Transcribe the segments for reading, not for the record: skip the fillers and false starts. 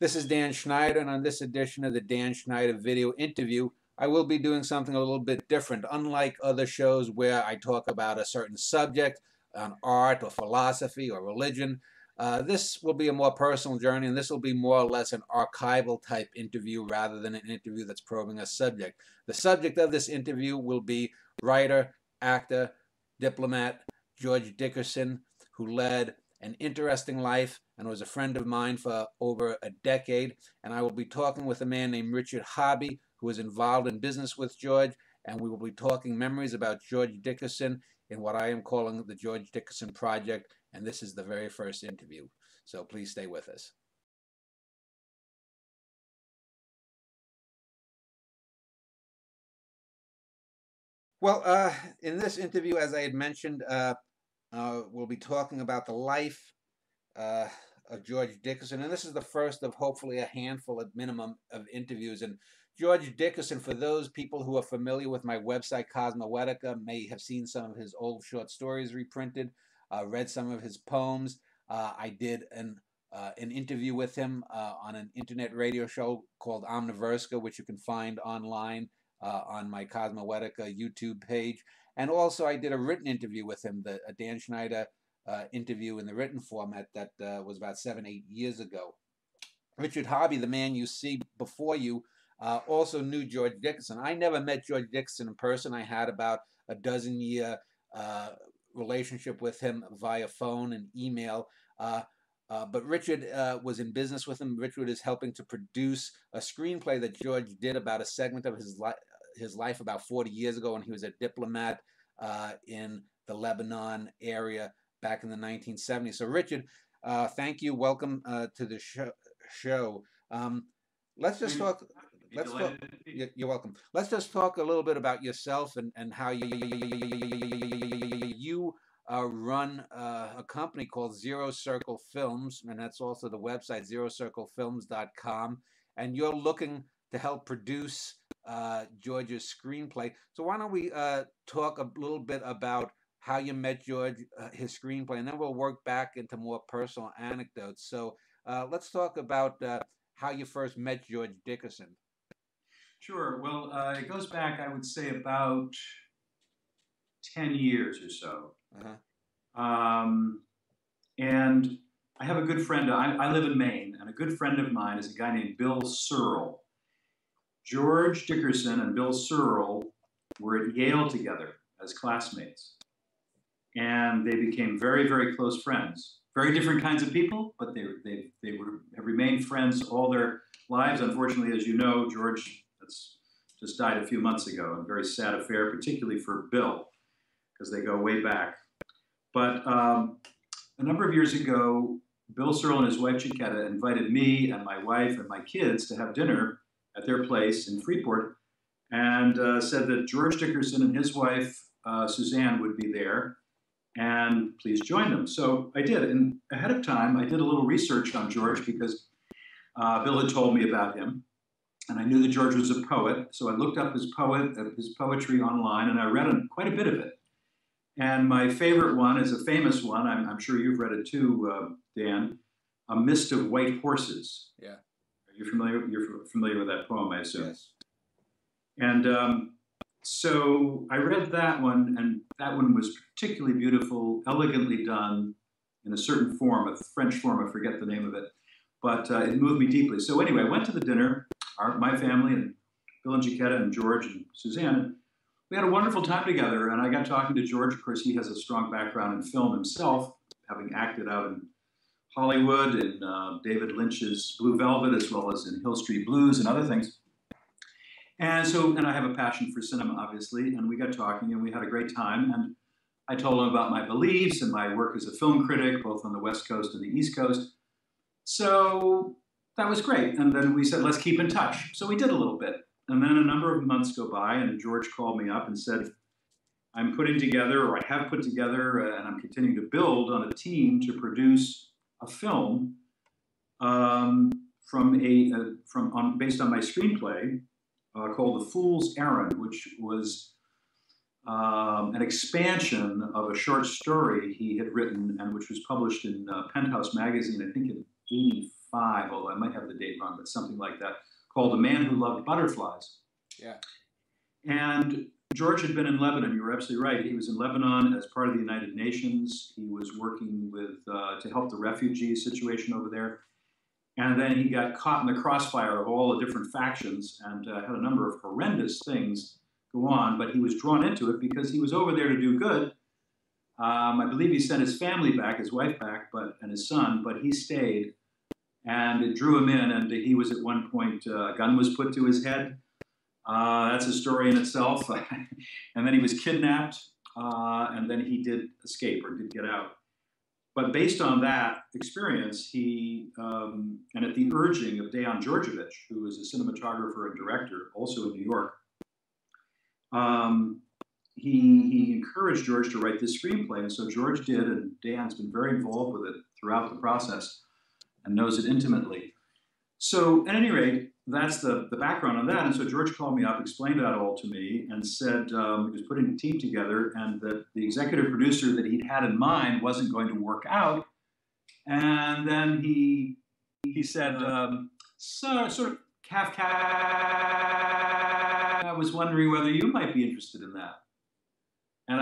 This is Dan Schneider, and on this edition of the Dan Schneider video interview, I will be doing something a little bit different. Unlike other shows where I talk about a certain subject, on art or philosophy or religion, this will be a more personal journey, and this will be more or less an archival type interview rather than an interview that's probing a subject. The subject of this interview will be writer, actor, diplomat George Dickerson, who led an interesting life and was a friend of mine for over a decade. And I will be talking with a man named Richard Hobby, who was involved in business with George, and we will be talking memories about George Dickerson in what I am calling the George Dickerson Project, and this is the very first interview. So please stay with us. Well, in this interview, as I had mentioned, we'll be talking about the life of George Dickerson, and this is the first of hopefully a handful at minimum of interviews. And George Dickerson, for those people who are familiar with my website Cosmoetica, may have seen some of his old short stories reprinted, read some of his poems. I did an interview with him on an internet radio show called Omniversica, which you can find online on my Cosmoetica YouTube page. And also I did a written interview with him, a Dan Schneider interview in the written format that was about 7 or 8 years ago. Richard Hobby, the man you see before you, also knew George Dickerson. I never met George Dickerson in person. I had about a dozen-year relationship with him via phone and email. But Richard was in business with him. Richard is helping to produce a screenplay that George did about a segment of his life about 40 years ago, when he was a diplomat in the Lebanon area back in the 1970s. So Richard, thank you. Welcome to the show. Let's just talk. Let's talk. You're welcome. Let's just talk a little bit about yourself and how you run a company called Zero Circle Films, and that's also the website, zerocirclefilms.com, and you're looking to help produce George's screenplay. So why don't we talk a little bit about how you met George, his screenplay, and then we'll work back into more personal anecdotes. So let's talk about how you first met George Dickerson. Sure. Well, it goes back, I would say, about 10 years or so. Uh-huh. And I have a good friend. I live in Maine, and a good friend of mine is a guy named Bill Searle. George Dickerson and Bill Searle were at Yale together as classmates, and they became very, very close friends. Very different kinds of people, but they have remained friends all their lives. Unfortunately, as you know, George just died a few months ago, a very sad affair, particularly for Bill, because they go way back. But a number of years ago, Bill Searle and his wife Jaquetta invited me and my wife and my kids to have dinner at their place in Freeport, and said that George Dickerson and his wife, Suzanne, would be there, and please join them. So I did, and ahead of time, I did a little research on George, because Bill had told me about him, and I knew that George was a poet, so I looked up his poetry online, and I read quite a bit of it. And my favorite one is a famous one, I'm sure you've read it too, Dan, A Mist of White Horses. Yeah. You're familiar with that poem, I assume. Yes. And so I read that one, and that one was particularly beautiful, elegantly done in a certain form, a French form, I forget the name of it, but it moved me deeply. So anyway, I went to the dinner, my family, and Bill and Jaquetta and George and Suzanne, and we had a wonderful time together, and I got talking to George. Of course, he has a strong background in film himself, having acted out in Hollywood, in David Lynch's Blue Velvet, as well as in Hill Street Blues and other things. And so, and I have a passion for cinema, obviously, and we got talking and we had a great time. And I told him about my beliefs and my work as a film critic, both on the West Coast and the East Coast. So that was great. And then we said, let's keep in touch. So we did a little bit. And then a number of months go by, and George called me up and said, I'm putting together, or I have put together, and I'm continuing to build on a team to produce a film based on my screenplay called The Fool's Errand, which was an expansion of a short story he had written, and which was published in Penthouse Magazine, I think in 1905, although I might have the date wrong, but something like that, called The Man Who Loved Butterflies. Yeah. And George had been in Lebanon. You were absolutely right. He was in Lebanon as part of the United Nations. He was working with to help the refugee situation over there. And then he got caught in the crossfire of all the different factions and had a number of horrendous things go on, but he was drawn into it because he was over there to do good. I believe he sent his family back, his wife back, and his son, but he stayed, and it drew him in, and he was at one point, a gun was put to his head. That's a story in itself. And then he was kidnapped, and then he did escape or did get out. But based on that experience, he, and at the urging of Dan Đurđević, who is a cinematographer and director, also in New York, he encouraged George to write this screenplay. And so George did, and Dan's been very involved with it throughout the process and knows it intimately. So at any rate, that's the background on that. And so George called me up, explained that all to me, and said he was putting a team together and that the executive producer that he'd had in mind wasn't going to work out. And then he said, sort of Kafka, I was wondering whether you might be interested in that. And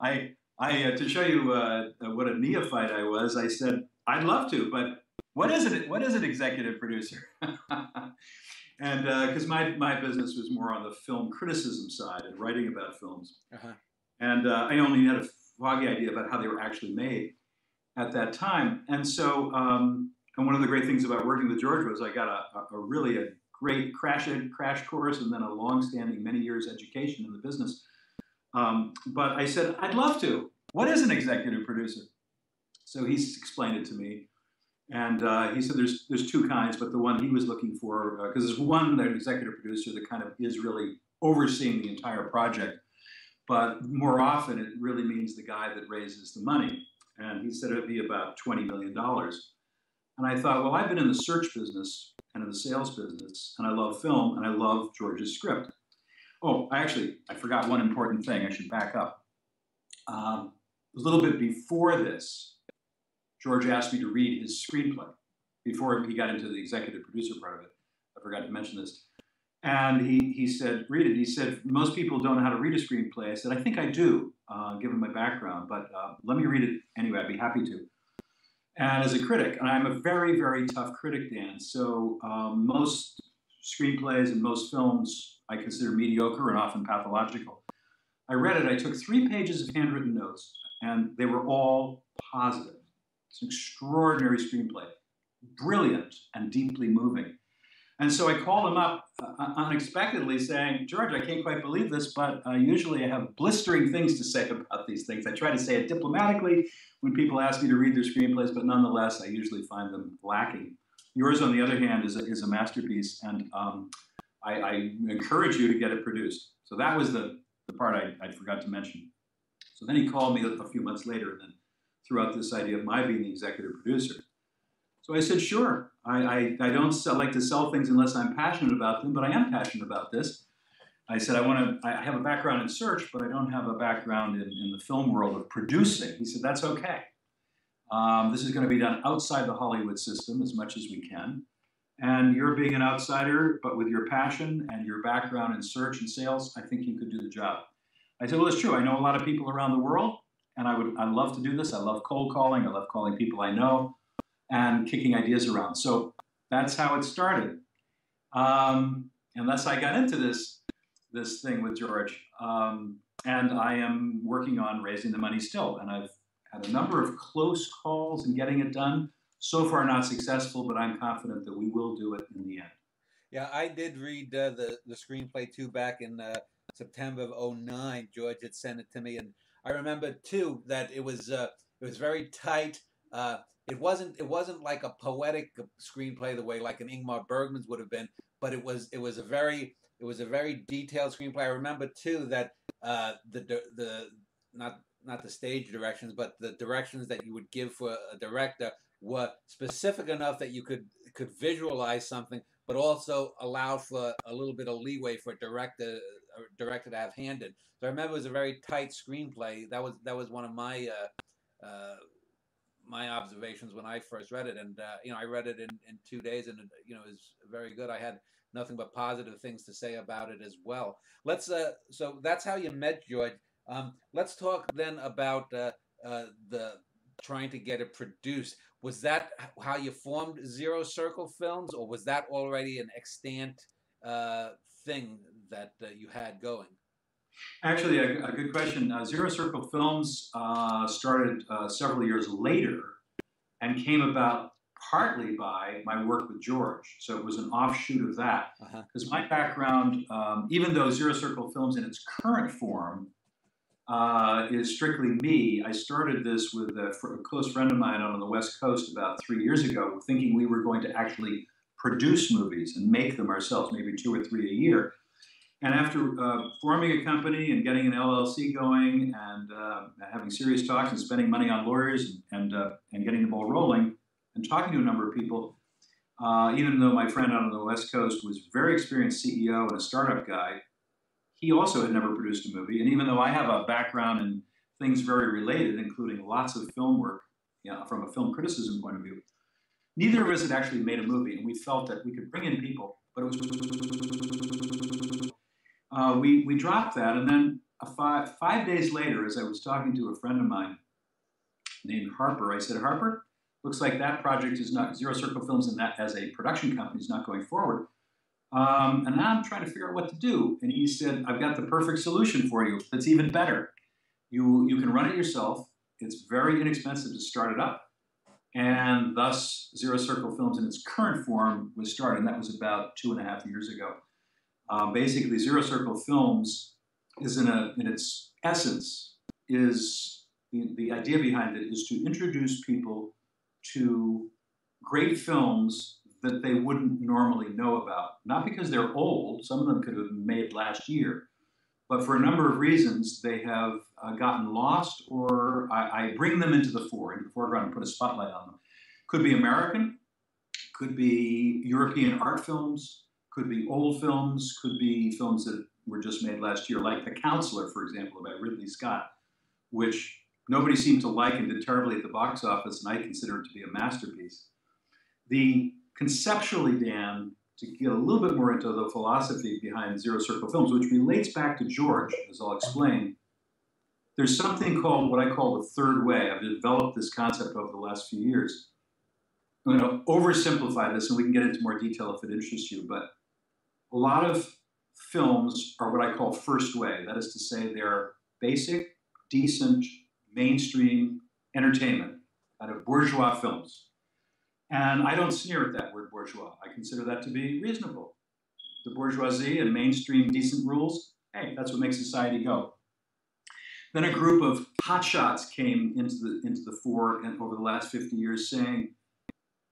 I to show you what a neophyte I was, I said, I'd love to, but what is it? What is an executive producer? And because my business was more on the film criticism side and writing about films. Uh-huh. And I only had a foggy idea about how they were actually made at that time. And so, and one of the great things about working with George was I got a really great crash course and then a long-standing, many years education in the business. But I said, I'd love to. What is an executive producer? So he's explained it to me. And he said there's two kinds, but the one he was looking for, because there's one, that executive producer that kind of is really overseeing the entire project. But more often, it really means the guy that raises the money. And he said it would be about $20 million. And I thought, well, I've been in the search business and in the sales business, and I love film, and I love George's script. Oh, I forgot one important thing. I should back up. A little bit before this, George asked me to read his screenplay before he got into the executive producer part of it. I forgot to mention this. And he said, read it. He said, most people don't know how to read a screenplay. I said, I think I do, given my background, but let me read it anyway. I'd be happy to. And as a critic, and I'm a very, very tough critic, Dan, so most screenplays and most films I consider mediocre and often pathological. I read it. I took 3 pages of handwritten notes, and they were all positive. It's an extraordinary screenplay, brilliant and deeply moving. And so I called him up unexpectedly saying, George, I can't quite believe this, but usually I have blistering things to say about these things. I try to say it diplomatically when people ask me to read their screenplays, but nonetheless, I usually find them lacking. Yours, on the other hand, is a masterpiece, and I encourage you to get it produced. So that was the part I forgot to mention. So then he called me a few months later, and then threw out this idea of my being the executive producer. So I said, sure, I don't like to sell things unless I'm passionate about them, but I am passionate about this. I said, I have a background in search, but I don't have a background in the film world of producing. He said, that's okay. This is going to be done outside the Hollywood system as much as we can. And you're being an outsider, but with your passion and your background in search and sales, I think you could do the job. I said, well, it's true. I know a lot of people around the world. And I love to do this. I love cold calling. I love calling people I know and kicking ideas around. So that's how it started. Unless I got into this thing with George. And I am working on raising the money still. And I've had a number of close calls in getting it done. So far not successful, but I'm confident that we will do it in the end. Yeah, I did read the screenplay too back in September of '09. George had sent it to me, and I remember too that it was very tight. It wasn't like a poetic screenplay the way like an Ingmar Bergman's would have been, but it was a very detailed screenplay. I remember too that not the stage directions, but the directions that you would give for a director were specific enough that you could visualize something, but also allow for a little bit of leeway for a director to have handed. So I remember it was a very tight screenplay. That was one of my my observations when I first read it. And, you know, I read it in 2 days and, you know, it was very good. I had nothing but positive things to say about it as well. Let's, so that's how you met George. Let's talk then about the trying to get it produced. Was that how you formed Zero Circle Films, or was that already an extant thing that you had going? Actually, a good question. Zero Circle Films started several years later and came about partly by my work with George. So it was an offshoot of that. Because my background, even though Zero Circle Films in its current form is strictly me, I started this with a close friend of mine on the West Coast about 3 years ago, thinking we were going to actually produce movies and make them ourselves, maybe 2 or 3 a year. And after forming a company and getting an LLC going and having serious talks and spending money on lawyers and getting the ball rolling and talking to a number of people, even though my friend out on the West Coast was a very experienced CEO and a startup guy, he also had never produced a movie. And even though I have a background in things very related, including lots of film work, you know, from a film criticism point of view, neither of us had actually made a movie, and we felt that we could bring in people, but it was... we dropped that, and then five days later, as I was talking to a friend of mine named Harper, I said, Harper, looks like that project is not, Zero Circle Films and that as a production company is not going forward. And now I'm trying to figure out what to do. And he said, I've got the perfect solution for you. That's even better. You can run it yourself. It's very inexpensive to start it up. And thus, Zero Circle Films in its current form was started. And that was about 2.5 years ago. Basically, Zero Circle Films is in its essence, is the idea behind it is to introduce people to great films that they wouldn't normally know about. Not because they're old, some of them could have been made last year, but for a number of reasons they have gotten lost, or I bring them into the foreground and put a spotlight on them. Could be American, could be European art films, could be old films, could be films that were just made last year, like The Counselor, for example, by Ridley Scott, which nobody seemed to like and did terribly at the box office, and I consider it to be a masterpiece. Conceptually, Dan, to get a little bit more into the philosophy behind Zero Circle Films, which relates back to George, as I'll explain, there's something called what I call the third way. I've developed this concept over the last few years. I'm going to oversimplify this, and we can get into more detail if it interests you, but a lot of films are what I call first way. That is to say, they're basic, decent, mainstream entertainment, kind of bourgeois films. And I don't sneer at that word bourgeois. I consider that to be reasonable. The bourgeoisie and mainstream decent rules, hey, that's what makes society go. Then a group of hotshots came into the fore and over the last 50 years saying,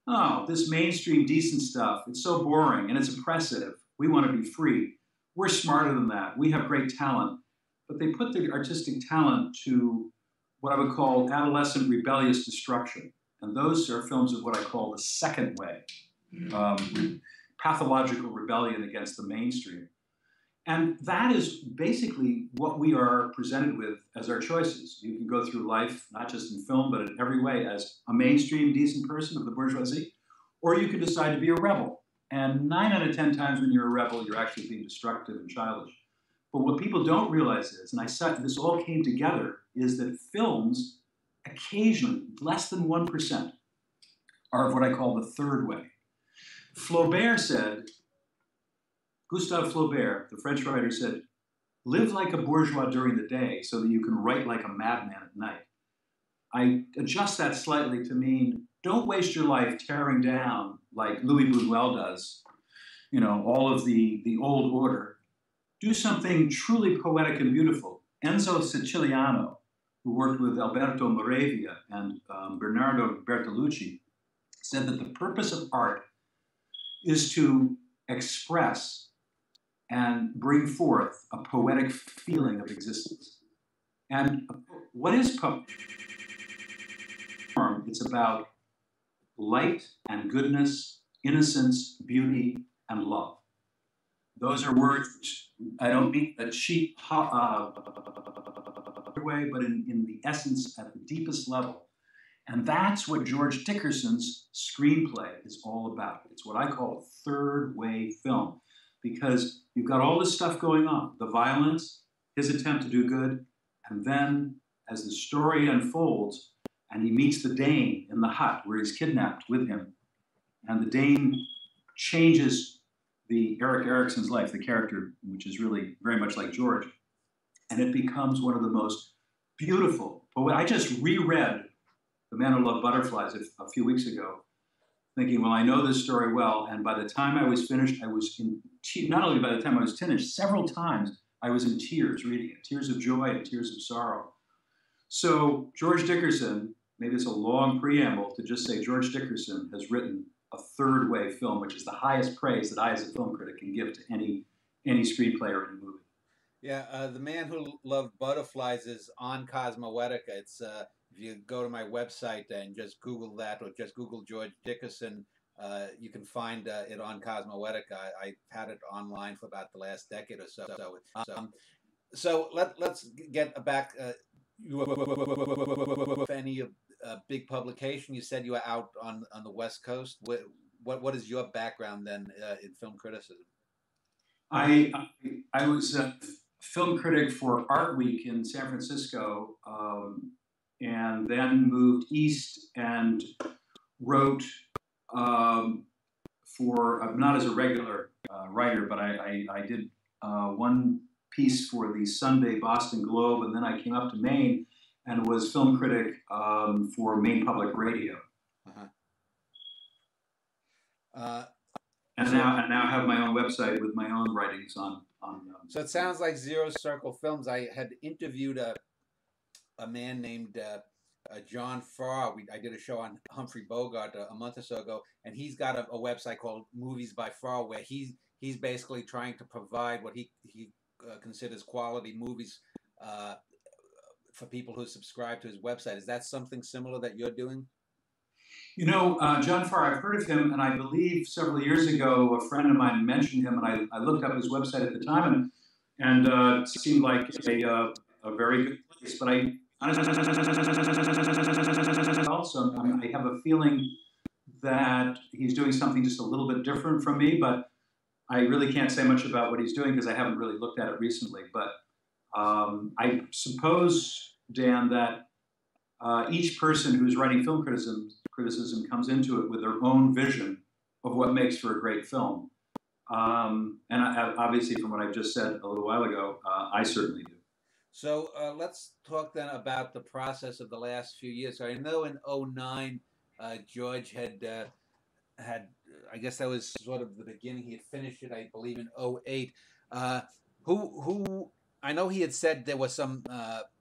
oh, this mainstream decent stuff, it's so boring and it's oppressive. We want to be free. We're smarter than that. We have great talent. But they put their artistic talent to what I would call adolescent rebellious destruction. And those are films of what I call the second way, pathological rebellion against the mainstream. And that is basically what we are presented with as our choices. You can go through life, not just in film, but in every way, as a mainstream, decent person of the bourgeoisie, or you can decide to be a rebel. And 9 out of 10 times when you're a rebel, you're actually being destructive and childish. But what people don't realize is, and I said this all came together, is that films occasionally, less than 1%, are of what I call the third way. Flaubert said, Gustave Flaubert, the French writer, said, live like a bourgeois during the day so that you can write like a madman at night. I adjust that slightly to mean, don't waste your life tearing down like Louis Buñuel does, you know, all of the old order. Do something truly poetic and beautiful. Enzo Siciliano, who worked with Alberto Moravia and Bernardo Bertolucci, said that the purpose of art is to express and bring forth a poetic feeling of existence. And what is poetry? It's about light and goodness, innocence, beauty, and love. Those are words, I don't mean a cheap way, but in the essence, at the deepest level, And that's what George Dickerson's screenplay is all about. It's what I call third-way film, because you've got all this stuff going on, the violence, his attempt to do good, and then as the story unfolds and he meets the Dane in the hut where he's kidnapped with him, and the Dane changes the Eric Erickson's life, the character, which is really very much like George, and it becomes one of the most beautiful. But when I just reread The Man Who Loved Butterflies a few weeks ago, thinking, well, I know this story well, and by the time I was finished, I was in tears. Not only by the time I was finished, several times I was in tears reading it, tears of joy and tears of sorrow. So George Dickerson, maybe it's a long preamble to just say George Dickerson has written a third-way film, which is the highest praise that I as a film critic can give to any screenplay or any movie. Yeah, The Man Who Loved Butterflies is on Cosmoetica. It's if you go to my website and just Google that, or just Google George Dickerson, you can find it on Cosmoetica. I had it online for about the last decade or so. So let's get back. Any big publication? You said you were out on the West Coast. What is your background then in film criticism? I was a film critic for Art Week in San Francisco, and then moved east and wrote for, not as a regular writer, but I did one piece for the Sunday Boston Globe, and then I came up to Maine and was film critic for Maine Public Radio. And now have my own website with my own writings on So it sounds like Zero Circle Films. I had interviewed a man named John Farr. I did a show on Humphrey Bogart a month or so ago, and he's got a website called Movies by Farr, where he's basically trying to provide what he considers quality movies for people who subscribe to his website. Is that something similar that you're doing? You know, John Farr, I've heard of him, and I believe several years ago a friend of mine mentioned him, and I looked up his website at the time, and it seemed like a very good place. But I also I have a feeling that he's doing something just a little bit different from me, but I really can't say much about what he's doing because I haven't really looked at it recently. But I suppose, Dan, that each person who's writing film criticism comes into it with their own vision of what makes for a great film. And obviously, from what I've just said a little while ago, I certainly do. So let's talk then about the process of the last few years. So I know in '09, George had, I guess that was sort of the beginning. He had finished it, I believe, in '08. Who I know he had said there were some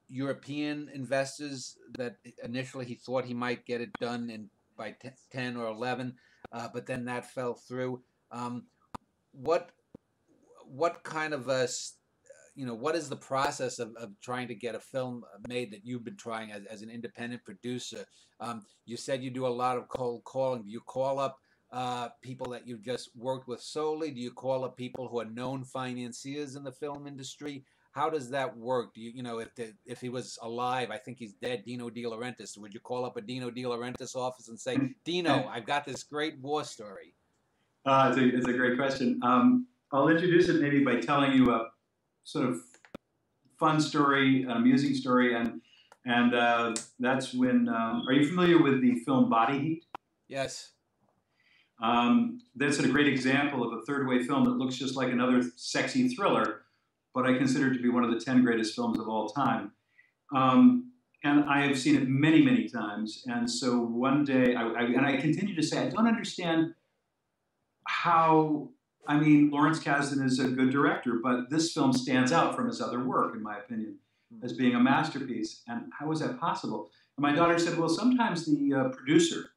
European investors that initially he thought he might get it done in by 10 or 11, but then that fell through. What kind of a, you know, what is the process of trying to get a film made that you've been trying as an independent producer? You said you do a lot of cold calling. Do you call up people that you've just worked with solely? Do you call up people who are known financiers in the film industry? How does that work? Do you know, if he was alive, I think he's dead, Dino De Laurentiis, would you call up a Dino De Laurentiis office and say, Dino, I've got this great war story? It's a great question. I'll introduce it maybe by telling you a sort of fun story, an amusing story, and that's when, are you familiar with the film Body Heat? Yes. That's a great example of a third-way film that looks just like another sexy thriller, but I consider it to be one of the 10 greatest films of all time. And I have seen it many, many times. And so one day, I continue to say, I don't understand how, I mean, Lawrence Kasdan is a good director, but this film stands out from his other work, in my opinion, as being a masterpiece. And how is that possible? And my daughter said, well, sometimes the producer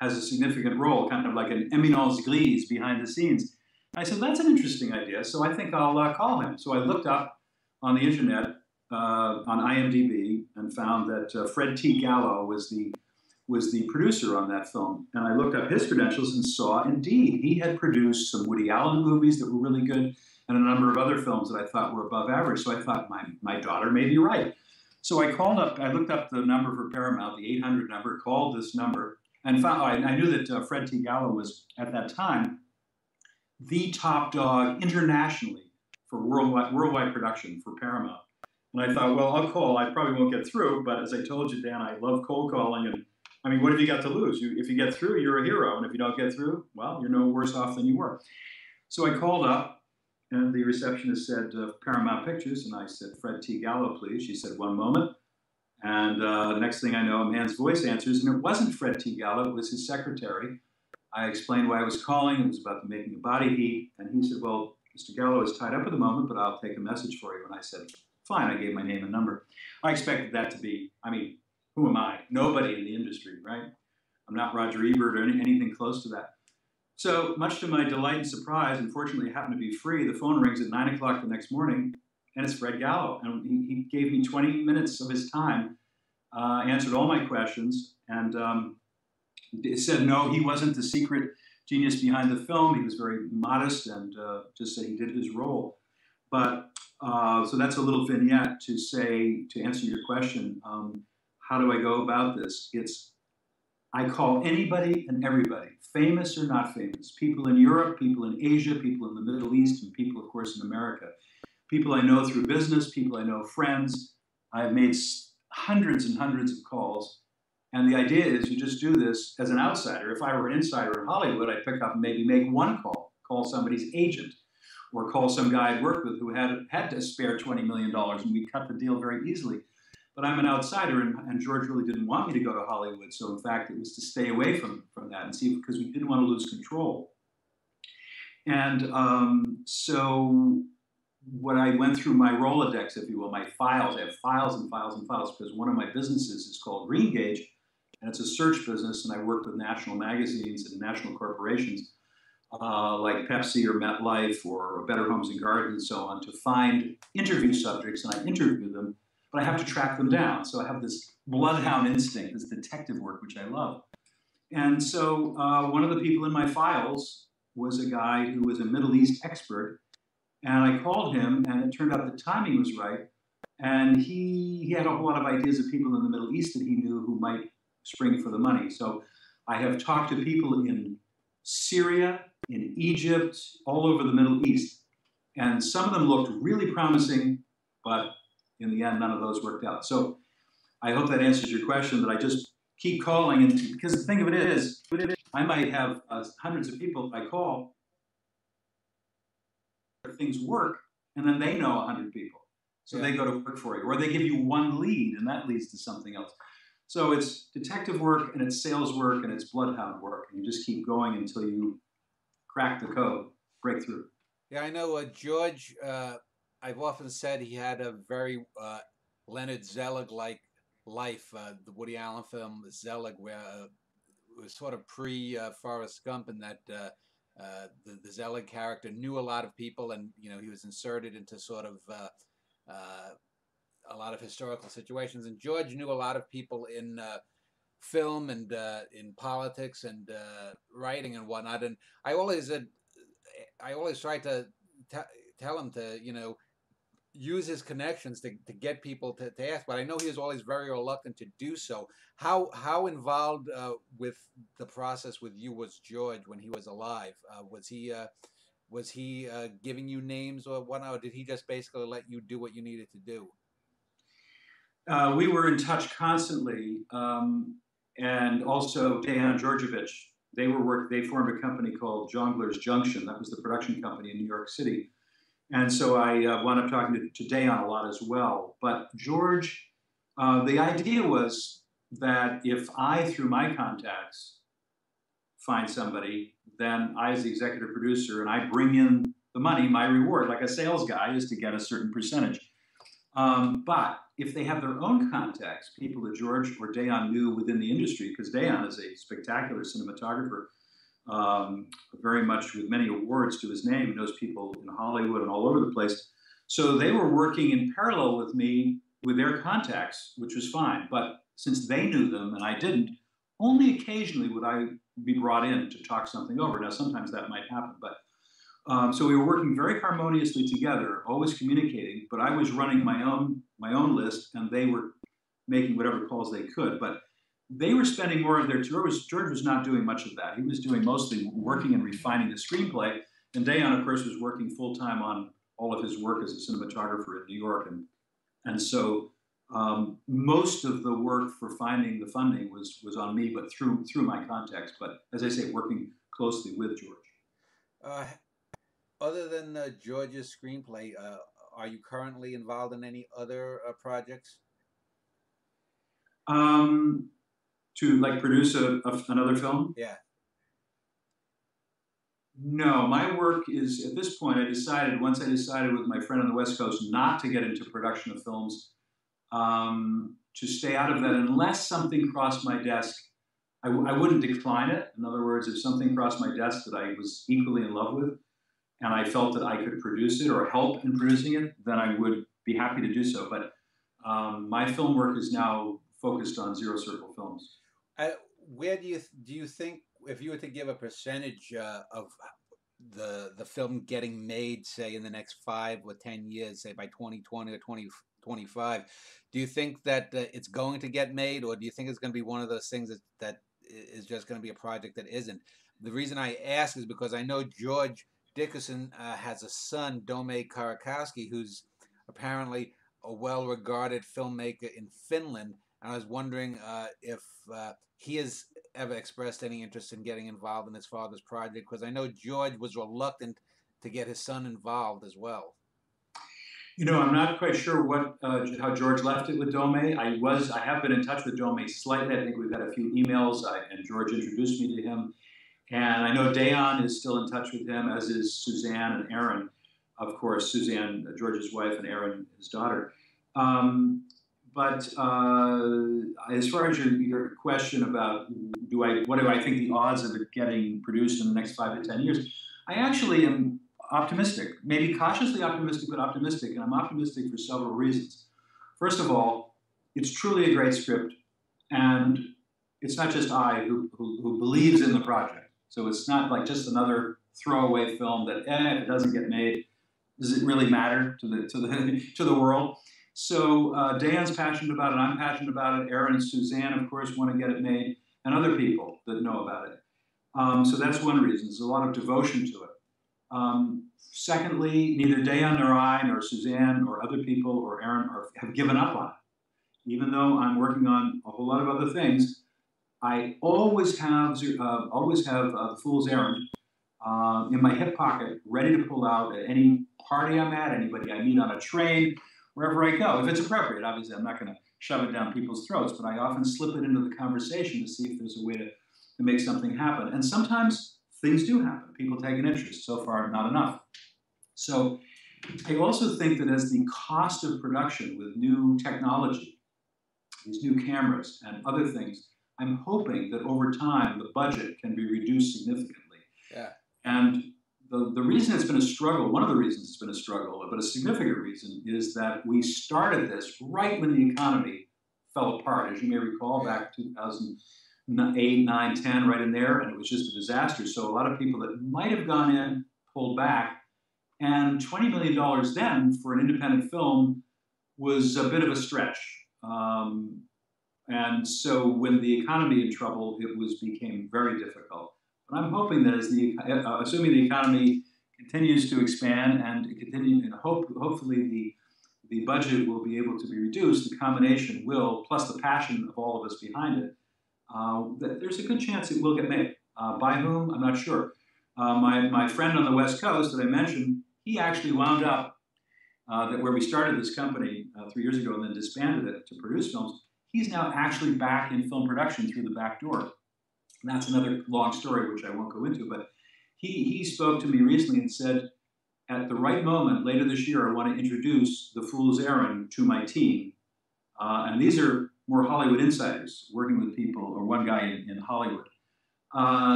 has a significant role, kind of like an eminence grise behind the scenes. And I said, that's an interesting idea, so I think I'll call him. So I looked up on the internet, on IMDb, and found that Fred T. Gallo was the producer on that film. And I looked up his credentials and saw, indeed, he had produced some Woody Allen movies that were really good and a number of other films that I thought were above average. So I thought, my daughter may be right. So I called up, I looked up the number for Paramount, the 800 number, called this number, and found, I knew that Fred T. Gallo was, at that time, the top dog internationally for worldwide production for Paramount. And I thought, well, I'll call. I probably won't get through, but as I told you, Dan, I love cold calling. And I mean, what have you got to lose? You, if you get through, you're a hero. And if you don't get through, well, you're no worse off than you were. So I called up. And the receptionist said, Paramount Pictures, and I said, Fred T. Gallo, please. She said, one moment. And the next thing I know, a man's voice answers, and it wasn't Fred T. Gallo, it was his secretary. I explained why I was calling. It was about the making of Body Heat. And he said, well, Mr. Gallo is tied up at the moment, but I'll take a message for you. And I said, fine. I gave my name and number. I expected that to be, I mean, who am I? Nobody in the industry, right? I'm not Roger Ebert or anything close to that. So, much to my delight and surprise, unfortunately, it happened to be free. The phone rings at 9 o'clock the next morning, and it's Fred Gallo. And he gave me 20 minutes of his time, answered all my questions, and said, no, he wasn't the secret genius behind the film. He was very modest and just said he did his role. But, so that's a little vignette to say, to answer your question, how do I go about this? It's, I call anybody and everybody, famous or not famous, people in Europe, people in Asia, people in the Middle East, and people, of course, in America. People I know through business, people I know, friends. I've made hundreds and hundreds of calls. And the idea is you just do this as an outsider. If I were an insider in Hollywood, I'd pick up and maybe make one call, call somebody's agent, or call some guy I'd worked with who had to spare $20 million, and we cut the deal very easily. But I'm an outsider, and George really didn't want me to go to Hollywood. So in fact, it was to stay away from that and see, because we didn't want to lose control. And so what I went through my Rolodex, if you will, my files, I have files and files and files, because one of my businesses is called Green Gauge, and it's a search business, and I work with national magazines and national corporations like Pepsi or MetLife or Better Homes and Gardens and so on to find interview subjects, and I interview them. But I have to track them down. So I have this bloodhound instinct, this detective work, which I love. And so one of the people in my files was a guy who was a Middle East expert. And I called him, and it turned out the timing was right. And he had a whole lot of ideas of people in the Middle East that he knew who might spring for the money. So I have talked to people in Syria, in Egypt, all over the Middle East. And some of them looked really promising, but in the end, none of those worked out. So I hope that answers your question, that I just keep calling. And because the thing of it is, I might have hundreds of people I call, things work, and then they know 100 people. So they go to work for you. Or they give you one lead, and that leads to something else. So it's detective work, and it's sales work, and it's bloodhound work. And you just keep going until you crack the code, break through. Yeah, I know George... I've often said he had a very Leonard Zelig-like life. The Woody Allen film Zelig, where it was sort of pre-Forrest Gump, in that the Zelig character knew a lot of people, and you know he was inserted into sort of a lot of historical situations. And George knew a lot of people in film and in politics and writing and whatnot. And I always tried to tell him to, you know, use his connections to get people to ask, but I know he was always very reluctant to do so. How involved with the process with you was George when he was alive? Was he giving you names or whatnot, or did he just basically let you do what you needed to do? We were in touch constantly, and also Dan Đurđević. They formed a company called Jonglers Junction. That was the production company in New York City. And so I wound up talking to Dan a lot as well. But George, the idea was that if I, through my contacts, find somebody, then I, as the executive producer, and I bring in the money, my reward, like a sales guy, is to get a certain percentage. But if they have their own contacts, people that George or Dan knew within the industry, because Dan is a spectacular cinematographer, very much with many awards to his name, knows people in Hollywood and all over the place. So they were working in parallel with me with their contacts, which was fine. But since they knew them and I didn't, only occasionally would I be brought in to talk something over. Now, sometimes that might happen, but so we were working very harmoniously together, always communicating, but I was running my own my own list, and they were making whatever calls they could. But they were spending more of their tour. George was not doing much of that. He was doing mostly working and refining the screenplay. And Dan, of course, was working full-time on all of his work as a cinematographer in New York. And so most of the work for finding the funding was on me, but through my contacts. But as I say, working closely with George. Other than George's screenplay, are you currently involved in any other projects? To like produce another film? Yeah. No, my work is, at this point, once I decided with my friend on the West Coast not to get into production of films, to stay out of that unless something crossed my desk. I wouldn't decline it. In other words, if something crossed my desk that I was equally in love with and I felt that I could produce it or help in producing it, then I would be happy to do so. But my film work is now focused on Zero Circle Films. Where do you think, if you were to give a percentage of the film getting made, say in the next 5 or 10 years, say by 2020 or 2025, do you think that it's going to get made, or do you think it's going to be one of those things that is just going to be a project that isn't? The reason I ask is because I know George Dickerson has a son, Dome Karakowski, who's apparently a well-regarded filmmaker in Finland, and I was wondering if he is ever expressed any interest in getting involved in his father's project, because I know George was reluctant to get his son involved as well. You know, I'm not quite sure what how George left it with Dome. I have been in touch with Dome slightly. I think we've had a few emails, and George introduced me to him. And I know Dayan is still in touch with him, as is Suzanne and Aaron. Of course, Suzanne, George's wife, and Aaron, his daughter. But as far as your question about what do I think the odds of it getting produced in the next 5 to 10 years, I actually am optimistic, maybe cautiously optimistic, but optimistic, and I'm optimistic for several reasons. First of all, it's truly a great script, and it's not just I who believes in the project. So it's not like just another throwaway film that, if it doesn't get made, does it really matter to the world? So Dan's passionate about it, I'm passionate about it, Aaron and Suzanne, of course, want to get it made, and other people that know about it. So that's one reason. There's a lot of devotion to it. Secondly, neither Dan nor I, nor Suzanne, or other people, or Aaron have given up on it. Even though I'm working on a whole lot of other things, I always have The Fool's Errand in my hip pocket, ready to pull out at any party I'm at, anybody I meet on a train, wherever I go, if it's appropriate. Obviously, I'm not going to shove it down people's throats, but I often slip it into the conversation to see if there's a way to make something happen. And sometimes things do happen. People take an interest. So far, not enough. So I also think that as the cost of production with new technology, these new cameras and other things, I'm hoping that over time, the budget can be reduced significantly. Yeah. And the reason it's been a struggle, one of the reasons it's been a struggle, but a significant reason, is that we started this right when the economy fell apart. As you may recall, back 2008, 9, 10, right in there, and it was just a disaster. So a lot of people that might have gone in pulled back, and $20 million then for an independent film was a bit of a stretch. And so when the economy in trouble, it became very difficult. But I'm hoping that assuming the economy continues to expand and hopefully the budget will be able to be reduced, the combination will, plus the passion of all of us behind it, that there's a good chance it will get made. By whom? I'm not sure. My friend on the West Coast that I mentioned, he actually wound up where we started this company 3 years ago and then disbanded it to produce films. He's now actually back in film production through the back door. And that's another long story, which I won't go into, but he spoke to me recently and said, at the right moment, later this year, I want to introduce The Fool's Errand to my team. And these are more Hollywood insiders working with people, or one guy in Hollywood.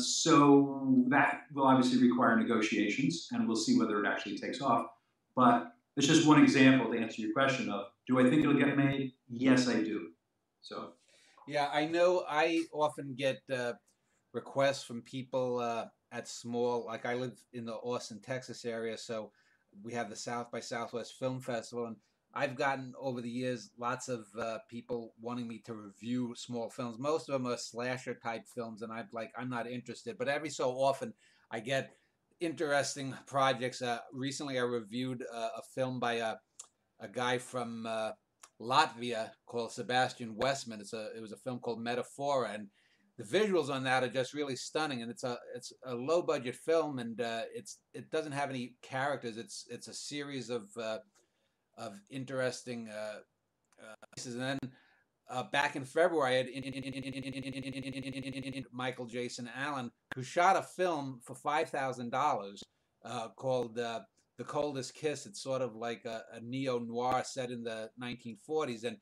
So that will obviously require negotiations, and we'll see whether it actually takes off. But it's just one example to answer your question of, do I think it'll get made? Yes, I do. So. Yeah, I know I often get requests from people at small, like I live in the Austin, Texas area, so we have the South by Southwest Film Festival, and I've gotten over the years lots of people wanting me to review small films. Most of them are slasher type films, and I'm not interested. But every so often I get interesting projects. Recently I reviewed a film by a guy from Latvia called Sebastian Westman. It was a film called Metaphora, and the visuals on that are just really stunning. And it's a low budget film, and it doesn't have any characters. It's a series of interesting pieces. And then back in February, I had Michael Jason Allen, who shot a film for $5,000 called The Coldest Kiss. It's sort of like a neo-noir set in the 1940s. And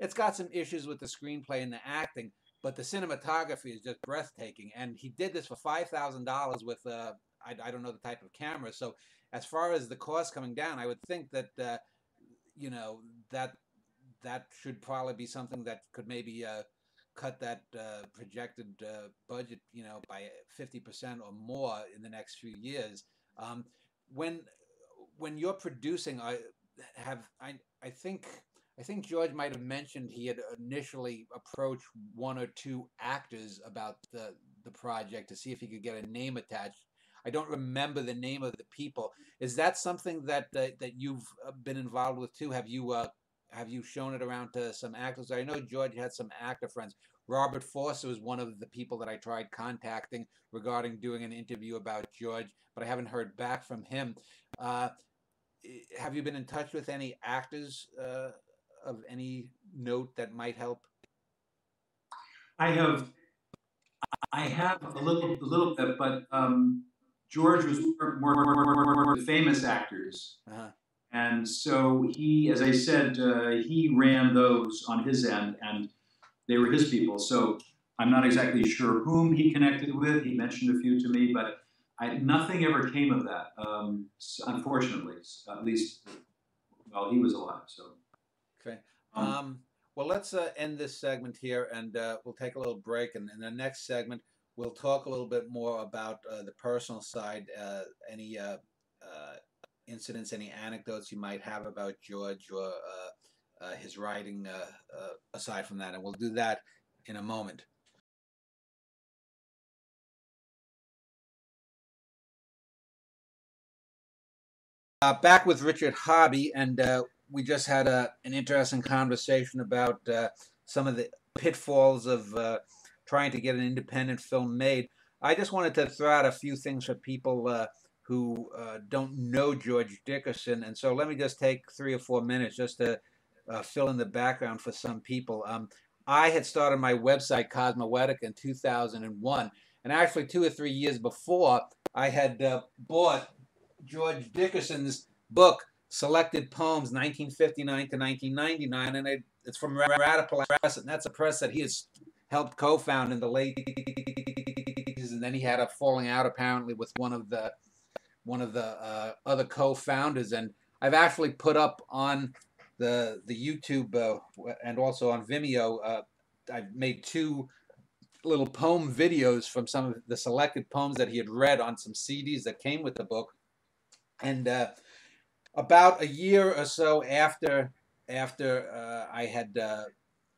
it's got some issues with the screenplay and the acting, but the cinematography is just breathtaking. And he did this for $5,000 with, I don't know the type of camera. So as far as the cost coming down, I would think that you know, that should probably be something that could maybe cut that projected budget, you know, by 50% or more in the next few years. When you're producing, I think George might have mentioned he had initially approached one or two actors about the project to see if he could get a name attached. I don't remember the name of the people. Is that something that you've been involved with too? Have you shown it around to some actors? I know George had some actor friends. Robert Forster was one of the people that I tried contacting regarding doing an interview about George, but I haven't heard back from him. Have you been in touch with any actors of any note that might help? I have a little bit, but George was more famous actors. Uh-huh. And so he, as I said, he ran those on his end, and they were his people. So I'm not exactly sure whom he connected with. He mentioned a few to me, but nothing ever came of that, unfortunately, at least while he was alive. So. Okay. Well, let's end this segment here, and we'll take a little break. And in the next segment, we'll talk a little bit more about the personal side, any incidents, any anecdotes you might have about George or his writing aside from that. And we'll do that in a moment. Back with Richard Hobby, and we just had an interesting conversation about some of the pitfalls of trying to get an independent film made. I just wanted to throw out a few things for people who don't know George Dickerson. And so let me just take 3 or 4 minutes just to fill in the background for some people. I had started my website, Cosmoetica, in 2001. And actually 2 or 3 years before, I had bought George Dickerson's book, Selected Poems, 1959 to 1999. And it's from Radical Press, and that's a press that he has helped co-found in the late 80s. And then he had a falling out, apparently, with one of the other co-founders. And I've actually put up on the YouTube and also on Vimeo, I've made 2 little poem videos from some of the selected poems that he had read on some CDs that came with the book. And about a year or so after I had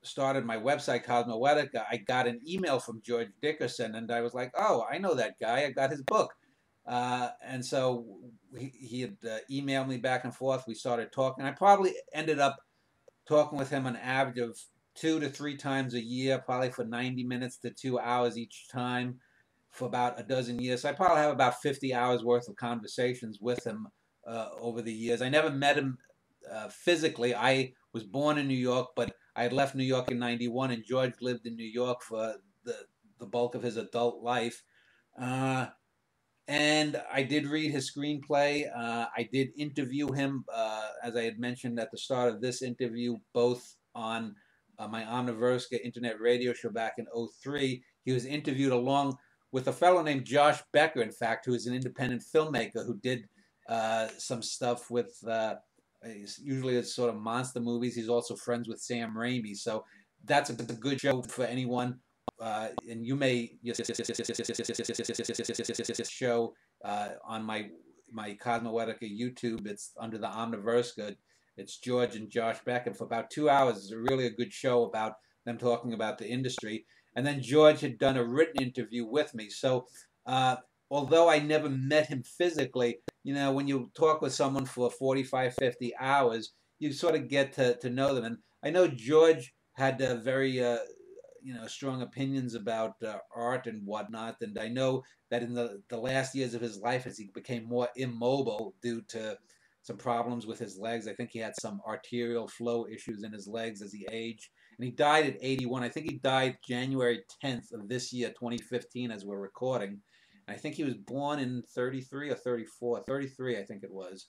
started my website, Cosmoetica, I got an email from George Dickerson, and I was like, oh, I know that guy. I got his book. And so he had emailed me back and forth. We started talking. I probably ended up talking with him an average of 2 to 3 times a year, probably for 90 minutes to 2 hours each time for about a dozen years. So I probably have about 50 hours worth of conversations with him over the years. I never met him physically. I was born in New York, but I had left New York in 91, and George lived in New York for the bulk of his adult life. And I did read his screenplay. I did interview him, as I had mentioned at the start of this interview, both on my Omniversica internet radio show back in 03. He was interviewed along with a fellow named Josh Becker, in fact, who is an independent filmmaker who did some stuff with, usually it's sort of monster movies. He's also friends with Sam Raimi. So that's a good show for anyone. And you may show on my Cosmoetica YouTube. It's under the Omniversica It's George and Josh Beck, and for about 2 hours, it's really a good show about them talking about the industry. And then George had done a written interview with me. So although I never met him physically, you know, when you talk with someone for 45, 50 hours, you sort of get to know them. And I know George had very, you know, strong opinions about art and whatnot. And I know that in the last years of his life, as he became more immobile due to some problems with his legs, I think he had some arterial flow issues in his legs as he aged. And he died at 81. I think he died January 10th of this year, 2015, as we're recording. And I think he was born in 33 or 34. 33, I think it was.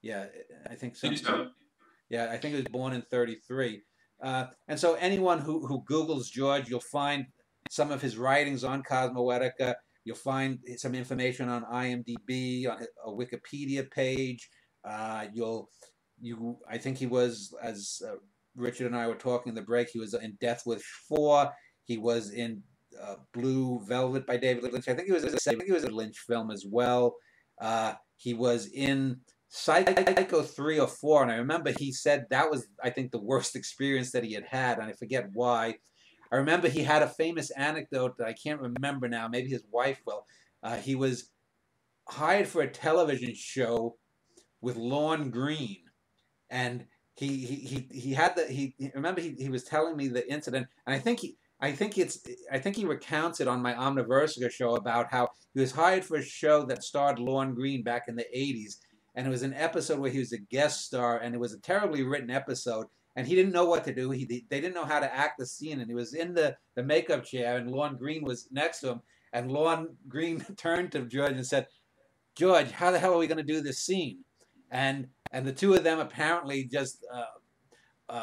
Yeah, I think so. Yeah, I think he was born in 33. And so anyone who Googles George, you'll find some of his writings on Cosmoetica. You'll find some information on IMDb, on a Wikipedia page. I think he was, as Richard and I were talking in the break, he was in Death Wish 4. He was in Blue Velvet by David Lynch. I think he was a Lynch film as well. He was in Psycho 3 or 4, and I remember he said that was, I think, the worst experience that he had had, and I forget why. I remember he had a famous anecdote that I can't remember now. Maybe his wife will. He was hired for a television show with Lorne Greene, and he had the remember he was telling me the incident, and I think he recounts it on my Omniversica show about how he was hired for a show that starred Lorne Greene back in the 80s. And it was an episode where he was a guest star, and it was a terribly written episode, and he didn't know what to do. They didn't know how to act the scene, and he was in the makeup chair, and Lorne Greene was next to him, and Lorne Greene turned to George and said, "George, how the hell are we going to do this scene?" And the two of them apparently just,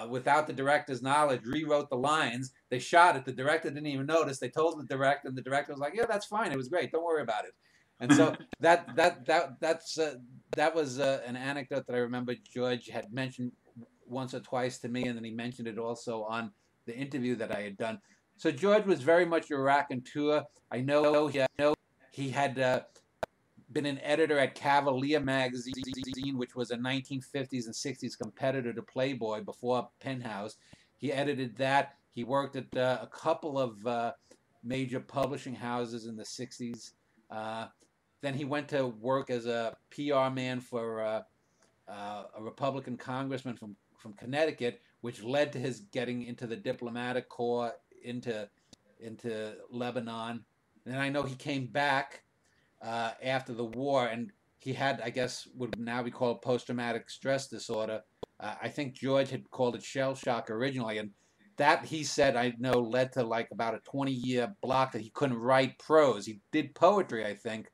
without the director's knowledge, rewrote the lines. They shot it. The director didn't even notice. They told the director, and the director was like, "Yeah, that's fine. It was great. Don't worry about it." And so that was an anecdote that I remember George had mentioned once or twice to me, and then he mentioned it also on the interview that I had done. So George was very much a raconteur. I know he had been an editor at Cavalier Magazine, which was a 1950s and 60s competitor to Playboy before Penthouse. He edited that. He worked at a couple of major publishing houses in the 60s. Then he went to work as a PR man for a Republican congressman from Connecticut, which led to his getting into the diplomatic corps into Lebanon. And I know he came back after the war, and he had, I guess, would now be called post-traumatic stress disorder. I think George had called it shell shock originally, and that, he said, I know, led to like about a 20-year block that he couldn't write prose. He did poetry, I think,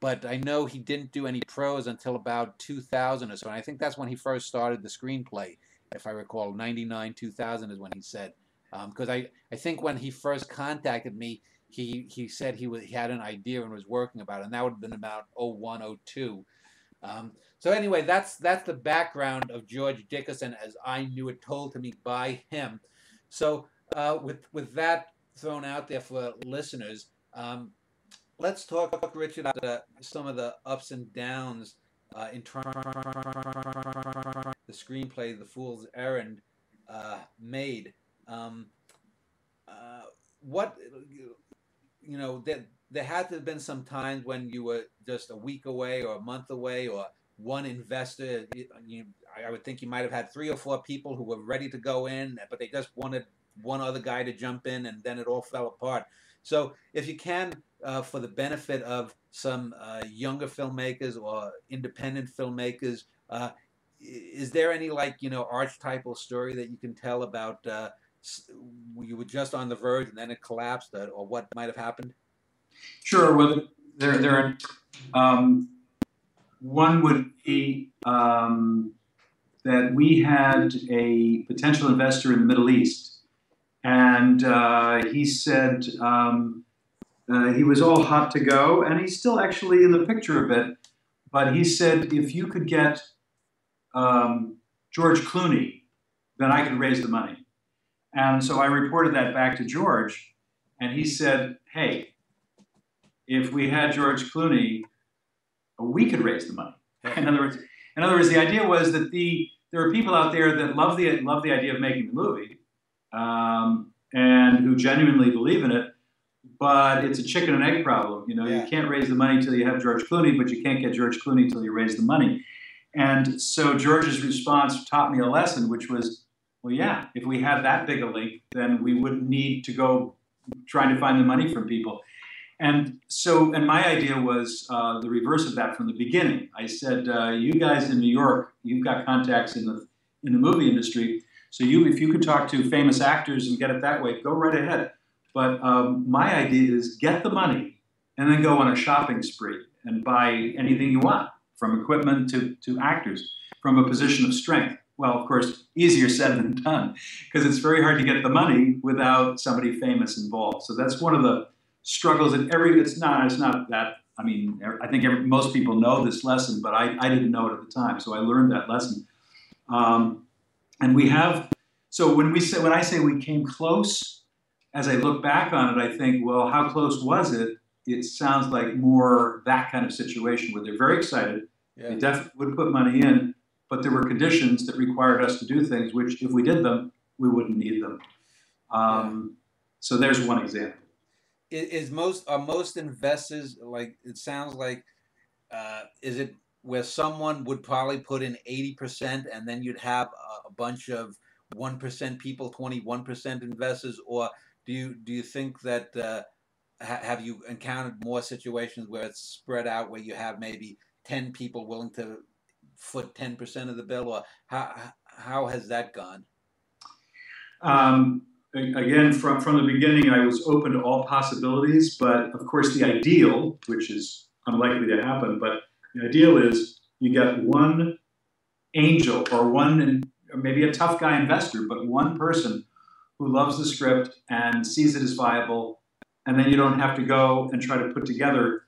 but I know he didn't do any prose until about 2000 or so. And I think that's when he first started the screenplay, if I recall. 99, 2000 is when he said. Because I think when he first contacted me, he said he had an idea and was working about it. And that would have been about 01, 02. So anyway, that's the background of George Dickerson as I knew it, told to me by him. So with that thrown out there for listeners, let's talk, Richard, about some of the ups and downs in the screenplay The Fool's Errand made. What, you know, there had to have been some times when you were just a week away or a month away or one investor. I would think you might have had 3 or 4 people who were ready to go in, but they just wanted one other guy to jump in, and then it all fell apart. So if you can, for the benefit of some younger filmmakers or independent filmmakers, is there any, like, you know, archetypal story that you can tell about you were just on the verge and then it collapsed, or what might have happened? Sure. Well, there are, one would be that we had a potential investor in the Middle East, and he said he was all hot to go, and he's still actually in the picture a bit, but he said, if you could get George Clooney, then I could raise the money. And so I reported that back to George, and he said, hey, if we had George Clooney, we could raise the money. In other words, the idea was that the there are people out there that love the idea of making the movie and who genuinely believe in it, but it's a chicken and egg problem. You know, yeah. You can't raise the money till you have George Clooney, but you can't get George Clooney till you raise the money. And so George's response taught me a lesson, which was, well, yeah, if we had that big a link, then we wouldn't need to go trying to find the money from people. And so, and my idea was the reverse of that from the beginning. I said, you guys in New York, you've got contacts in the movie industry, so if you could talk to famous actors and get it that way, go right ahead. But my idea is get the money and then go on a shopping spree and buy anything you want, from equipment to actors, from a position of strength. Well, of course, easier said than done, because it's very hard to get the money without somebody famous involved. So that's one of the struggles that it's not that, I mean, I think most people know this lesson, but I didn't know it at the time, so I learned that lesson. And we have, so when I say we came close, as I look back on it, I think, well, how close was it? It sounds like more that kind of situation where they're very excited, yeah. They definitely would put money in, but there were conditions that required us to do things, which if we did them, we wouldn't need them. So there's one example. Are most investors, like it sounds like, is it where someone would probably put in 80% and then you'd have a bunch of 1% people, 21% investors, or do you think that, have you encountered more situations where it's spread out, where you have maybe 10 people willing to foot 10% of the bill, or how has that gone? Again, from the beginning, I was open to all possibilities, but of course the ideal, which is unlikely to happen, but the ideal is you get one angel or one, or maybe a tough guy investor, but one person who loves the script and sees it as viable, and then you don't have to go and try to put together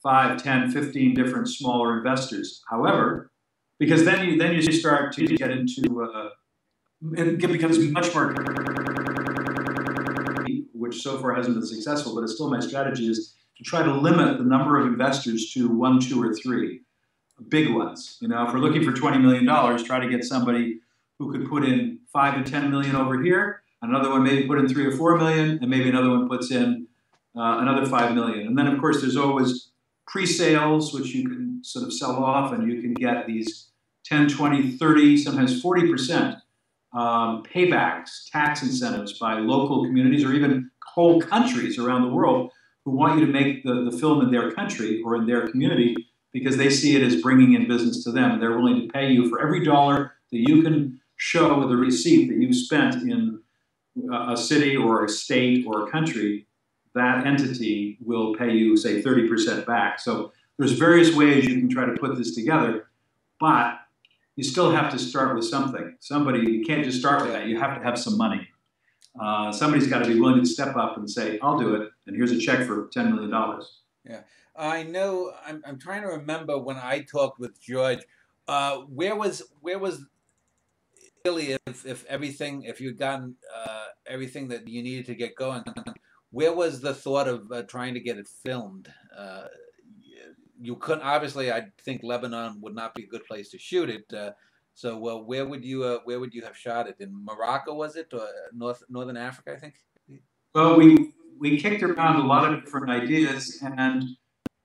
5, 10, 15 different smaller investors. However, because then you start to get into, it becomes much more, which so far hasn't been successful, but it's still my strategy is to try to limit the number of investors to 1, 2, or 3 big ones. You know, if we're looking for $20 million, try to get somebody who could put in 5 to 10 million over here, another one maybe put in 3 or 4 million, and maybe another one puts in another 5 million. And then, of course, there's always pre-sales, which you can sort of sell off, and you can get these 10, 20, 30, sometimes 40% paybacks, tax incentives by local communities or even whole countries around the world who want you to make the film in their country or in their community because they see it as bringing in business to them. They're willing to pay you for every dollar that you can show with a receipt that you spent in a city or a state or a country, that entity will pay you, say, 30% back. So there's various ways you can try to put this together, but you still have to start with something. Somebody, you can't just start with that. You have to have some money. Somebody's got to be willing to step up and say, I'll do it, and here's a check for $10 million. Yeah. I know, I'm trying to remember when I talked with George, where was really, if you'd gotten everything that you needed to get going, where was the thought of trying to get it filmed? You couldn't, obviously. I think Lebanon would not be a good place to shoot it. So where would you have shot it? In Morocco, was it, or northern Africa? I think. Well, we kicked around a lot of different ideas, and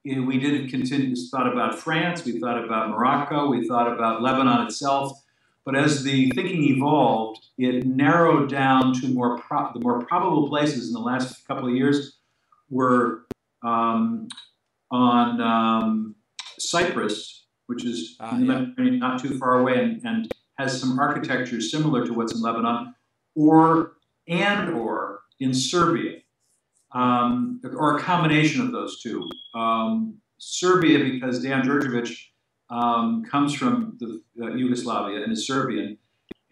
you know, we did continue. We thought about France. We thought about Morocco. We thought about Lebanon itself. But as the thinking evolved, it narrowed down to the more probable places in the last couple of years were on Cyprus, which is in the Mediterranean, not too far away, and has some architecture similar to what's in Lebanon, or in Serbia, or a combination of those two. Serbia, because Dan Đurđević comes from the, Yugoslavia and is Serbian,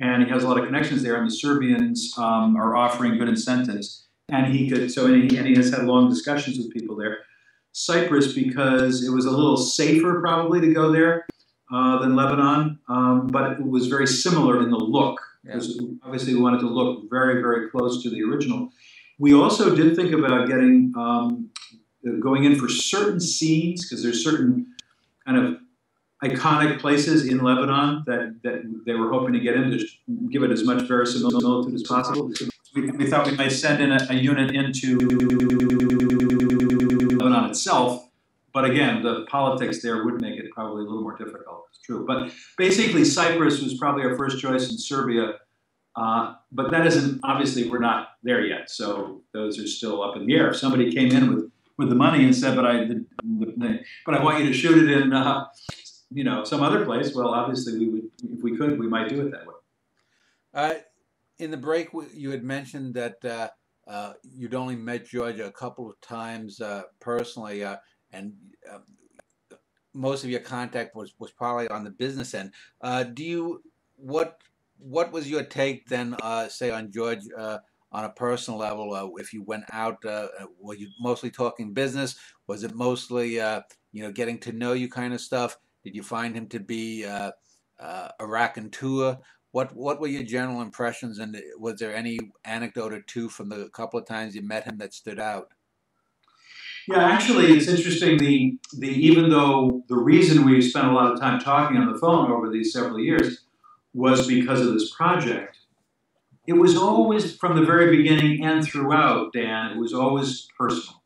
and he has a lot of connections there, and the Serbians are offering good incentives, and he has had long discussions with people there. Cyprus, because it was a little safer probably to go there than Lebanon, but it was very similar in the look, because obviously we wanted to look very, very close to the original. We also did think about getting going in for certain scenes, because there's certain kind of iconic places in Lebanon that they were hoping to get in to give it as much verisimilitude as possible. We thought we might send in a unit into Lebanon itself. But again, the politics there would make it probably a little more difficult. It's true. But basically, Cyprus was probably our first choice in Serbia. But that isn't, obviously, we're not there yet. So those are still up in the air. If somebody came in with the money and said, but I want you to shoot it in you know, some other place, well, obviously, we would, if we could, we might do it that way. In the break, you had mentioned that you'd only met George a couple of times personally. And most of your contact was probably on the business end. What was your take then, say, on George on a personal level? If you went out, were you mostly talking business? Was it mostly, you know, getting to know you kind of stuff? Did you find him to be a raconteur? What were your general impressions, and was there any anecdote or two from the couple of times you met him that stood out? Yeah, actually, it's interesting. Even though the reason we spent a lot of time talking on the phone over these several years was because of this project, it was always, from the very beginning and throughout, Dan, it was always personal.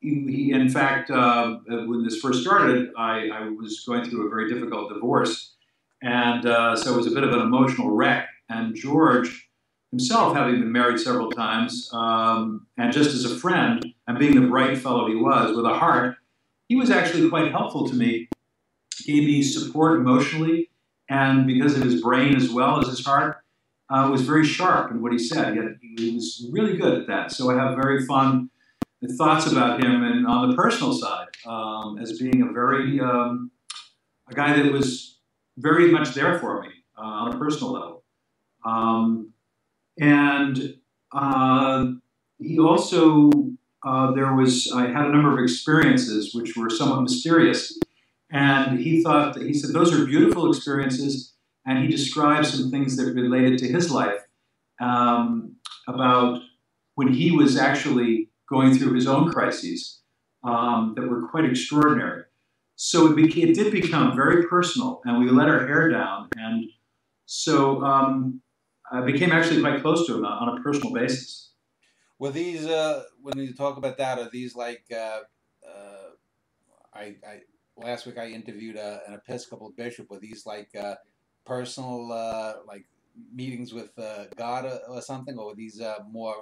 He, in fact, when this first started, I was going through a very difficult divorce, and so it was a bit of an emotional wreck. And George himself, having been married several times, and just as a friend, and being the bright fellow he was, with a heart, he was actually quite helpful to me. Gave me support emotionally, and because of his brain as well as his heart, was very sharp in what he said. He was really good at that. So I have very fond thoughts about him, and on the personal side, as being a very, a guy that was very much there for me on a personal level. He also, I had a number of experiences which were somewhat mysterious. And he said, those are beautiful experiences. And he described some things that related to his life about when he was actually going through his own crises that were quite extraordinary. So it did become very personal, and we let our hair down. And so, I became actually quite close to him on a personal basis. Were these, when you talk about that, are these like, last week I interviewed an Episcopal bishop. Were these like personal, like meetings with God or something? Or were these more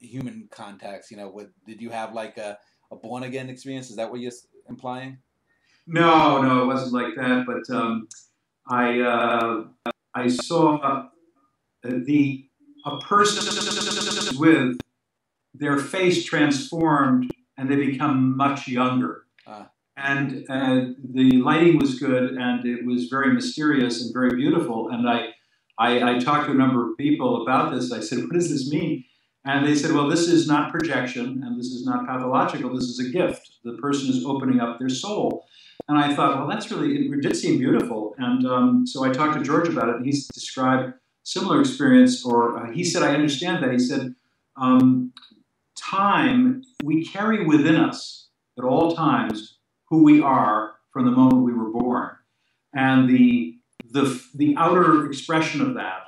human contacts? You know, did you have like a born-again experience? Is that what you're implying? No, it wasn't like that. But I saw a person with their face transformed, and they become much younger. And the lighting was good, and it was very mysterious and very beautiful. And I talked to a number of people about this. I said, "What does this mean?" And they said, "Well, this is not projection, and this is not pathological. This is a gift. The person is opening up their soul." And I thought, well, that's really, it did seem beautiful. And so I talked to George about it, and he's described similar experience, or he said, I understand that. He said, time, we carry within us at all times who we are from the moment we were born. And the outer expression of that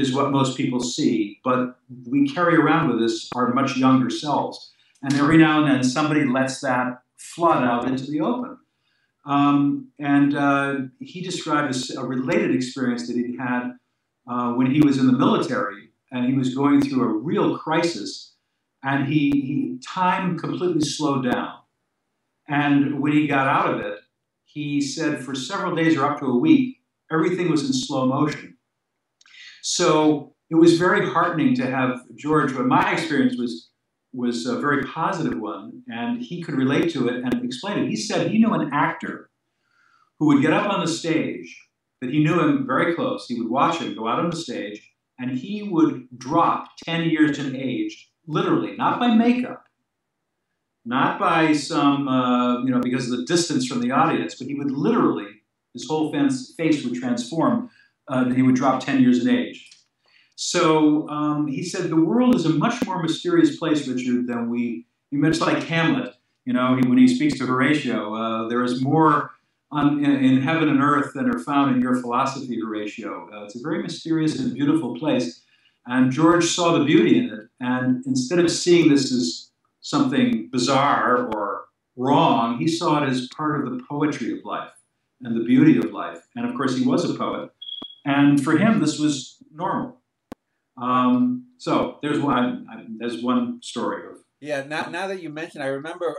is what most people see. But we carry around with us our much younger selves. And every now and then somebody lets that flood out into the open. He described a related experience that he'd had when he was in the military, and he was going through a real crisis, and time completely slowed down. And when he got out of it, he said for several days or up to a week, everything was in slow motion. So it was very heartening to have George, but my experience was a very positive one, and he could relate to it and explain it. He said he knew an actor who would get up on the stage, that he knew him very close. He would watch him go out on the stage, and he would drop 10 years in age, literally, not by makeup, not by some, you know, because of the distance from the audience, but he would literally, his whole face would transform, and he would drop 10 years in age. So he said, the world is a much more mysterious place, Richard, than we, you mentioned, like Hamlet. You know, when he speaks to Horatio, there is more in heaven and earth than are found in your philosophy, Horatio. It's a very mysterious and beautiful place. And George saw the beauty in it. And instead of seeing this as something bizarre or wrong, he saw it as part of the poetry of life and the beauty of life. And of course, he was a poet. And for him, this was normal. So there's one story of. Yeah, now that you mentioned, I remember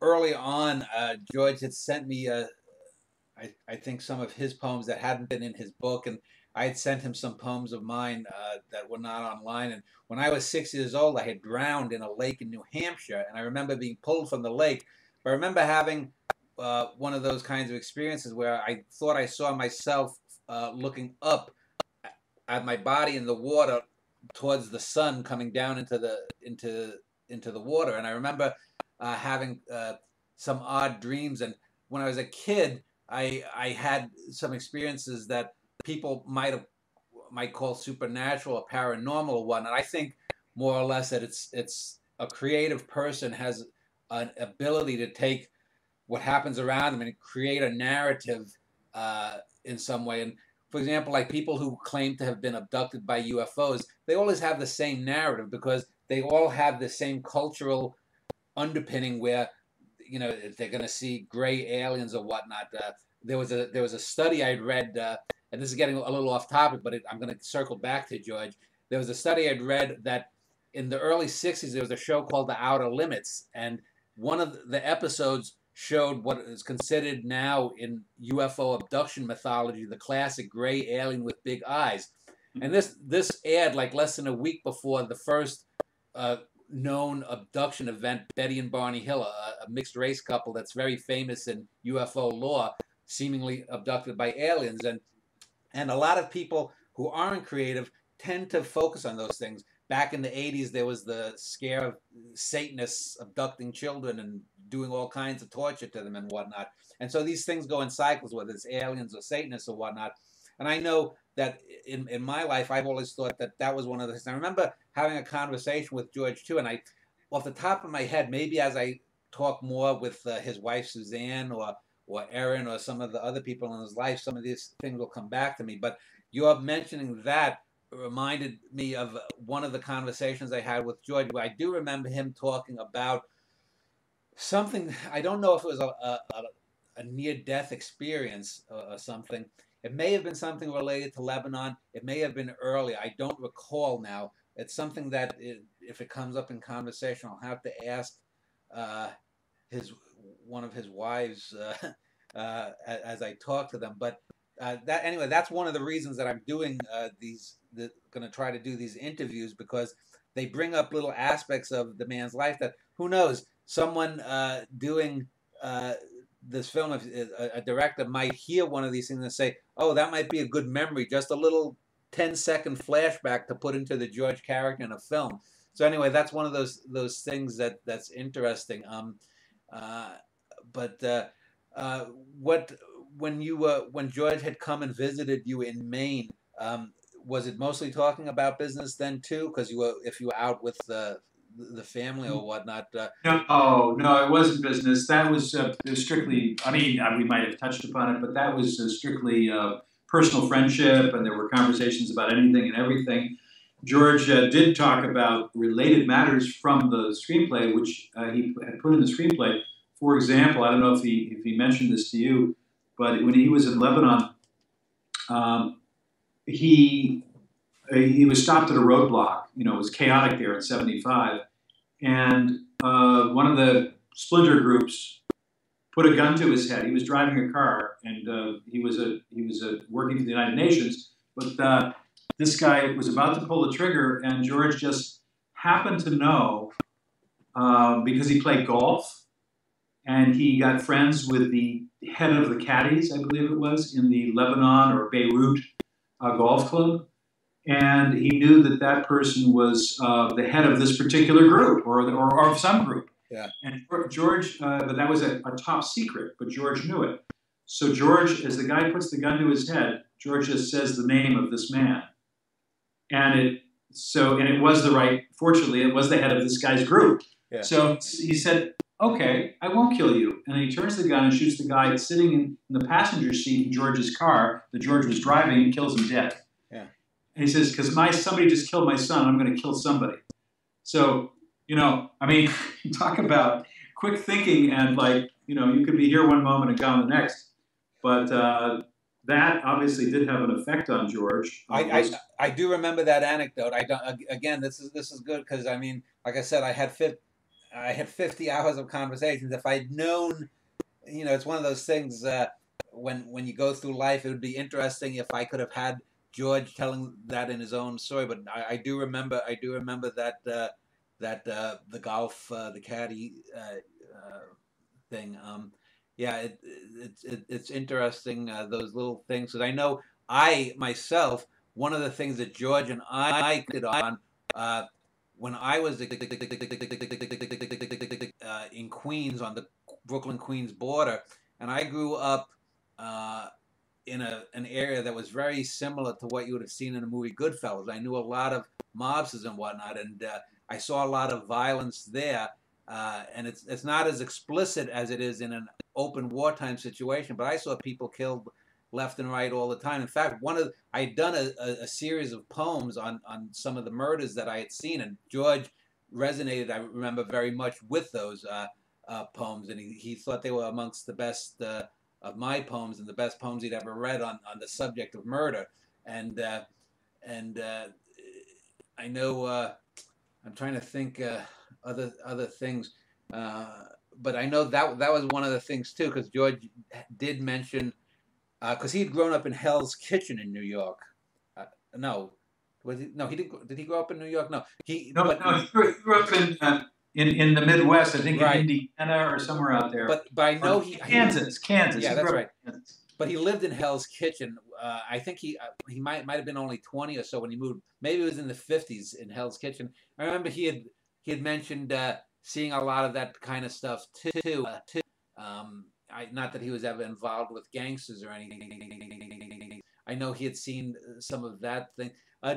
early on, George had sent me, I think, some of his poems that hadn't been in his book, and I had sent him some poems of mine that were not online. And when I was 6 years old, I had drowned in a lake in New Hampshire, and I remember being pulled from the lake. But I remember having one of those kinds of experiences where I thought I saw myself looking up at my body in the water, towards the sun coming down into the water. And I remember having some odd dreams. And when I was a kid, I had some experiences that people might call supernatural or paranormal or whatnot. And I think more or less that it's a creative person has an ability to take what happens around them and create a narrative in some way. And for example, like people who claim to have been abducted by UFOs, they always have the same narrative because they all have the same cultural underpinning where, you know, they're going to see gray aliens or whatnot. There was a study I'd read, and this is getting a little off topic, but I'm going to circle back to George. There was a study I'd read that in the early 60s, there was a show called The Outer Limits, and one of the episodes showed what is considered now in UFO abduction mythology, the classic gray alien with big eyes. And this ad, like less than a week before the first known abduction event, Betty and Barney Hill, a mixed race couple that's very famous in UFO lore, seemingly abducted by aliens. And a lot of people who aren't creative tend to focus on those things. Back in the 80s, there was the scare of Satanists abducting children and doing all kinds of torture to them and whatnot. And so these things go in cycles, whether it's aliens or Satanists or whatnot. And I know that in my life, I've always thought that that was one of the things. I remember having a conversation with George, too, and I, off the top of my head, maybe as I talk more with his wife, Suzanne, or Aaron, or some of the other people in his life, some of these things will come back to me. But you're mentioning that reminded me of one of the conversations I had with George, where I do remember him talking about something. I don't know if it was a near-death experience or something. It may have been something related to Lebanon. It may have been early. I don't recall now. It's something that, if it comes up in conversation, I'll have to ask one of his wives as I talk to them. But anyway, that's one of the reasons that I'm doing going to try to do these interviews, because they bring up little aspects of the man's life that, who knows, someone doing this film, a director might hear one of these things and say, oh, that might be a good memory, just a little 10-second flashback to put into the George character in a film. So anyway, that's one of those things that's interesting. When George had come and visited you in Maine, was it mostly talking about business then too? Because if you were out with the family or whatnot. No, it wasn't business. That was strictly. I mean, we might have touched upon it, but that was strictly personal friendship, and there were conversations about anything and everything. George did talk about related matters from the screenplay, which he had put in the screenplay. For example, I don't know if he mentioned this to you, but when he was in Lebanon, he was stopped at a roadblock. You know, it was chaotic there in '75, and one of the splinter groups put a gun to his head. He was driving a car, and he was working for the United Nations. But this guy was about to pull the trigger, and George just happened to know because he played golf, and he got friends with the head of the caddies, I believe it was, in the Lebanon or Beirut golf club. And he knew that that person was the head of this particular group or of some group. Yeah. And George, but that was a top secret, but George knew it. So George, as the guy puts the gun to his head, George just says the name of this man. And it was the right, fortunately, it was the head of this guy's group. Yeah. So he said, okay, I won't kill you. And he turns to the gun and shoots the guy sitting in the passenger seat in George's car that George was driving, and kills him dead. Yeah. And he says, because somebody just killed my son, I'm going to kill somebody. So, you know, I mean, talk about quick thinking and, like, you know, you could be here one moment and gone the next. But that obviously did have an effect on George. I do remember that anecdote. I don't, again, this is good because, I mean, like I said, I had 50 hours of conversations. If I'd known, you know, it's one of those things when you go through life, it would be interesting if I could have had George telling that in his own story. But I do remember that the golf, the caddy thing. Yeah, it's interesting, those little things. Because I know I myself, one of the things that George and I did on when I was in Queens, on the Brooklyn-Queens border, and I grew up in an area that was very similar to what you would have seen in the movie Goodfellas. I knew a lot of mobsters and whatnot, and I saw a lot of violence there. And it's not as explicit as it is in an open wartime situation, but I saw people killed left and right all the time. In fact, I'd done a series of poems on some of the murders that I had seen, and George resonated, I remember, very much with those poems, and he thought they were amongst the best of my poems and the best poems he'd ever read on the subject of murder. And I know I'm trying to think other things, but I know that was one of the things too, because George did mention. Because he had grown up in Hell's Kitchen in New York. Did he grow up in New York? No. He grew up in the Midwest, I think, right. In Indiana or somewhere out there. But I know Kansas. Yeah, that's right. Kansas. But he lived in Hell's Kitchen. I think he might have been only 20 or so when he moved. Maybe it was in the 50s in Hell's Kitchen. I remember he had mentioned seeing a lot of that kind of stuff too. Not that he was ever involved with gangsters or anything. I know he had seen some of that thing.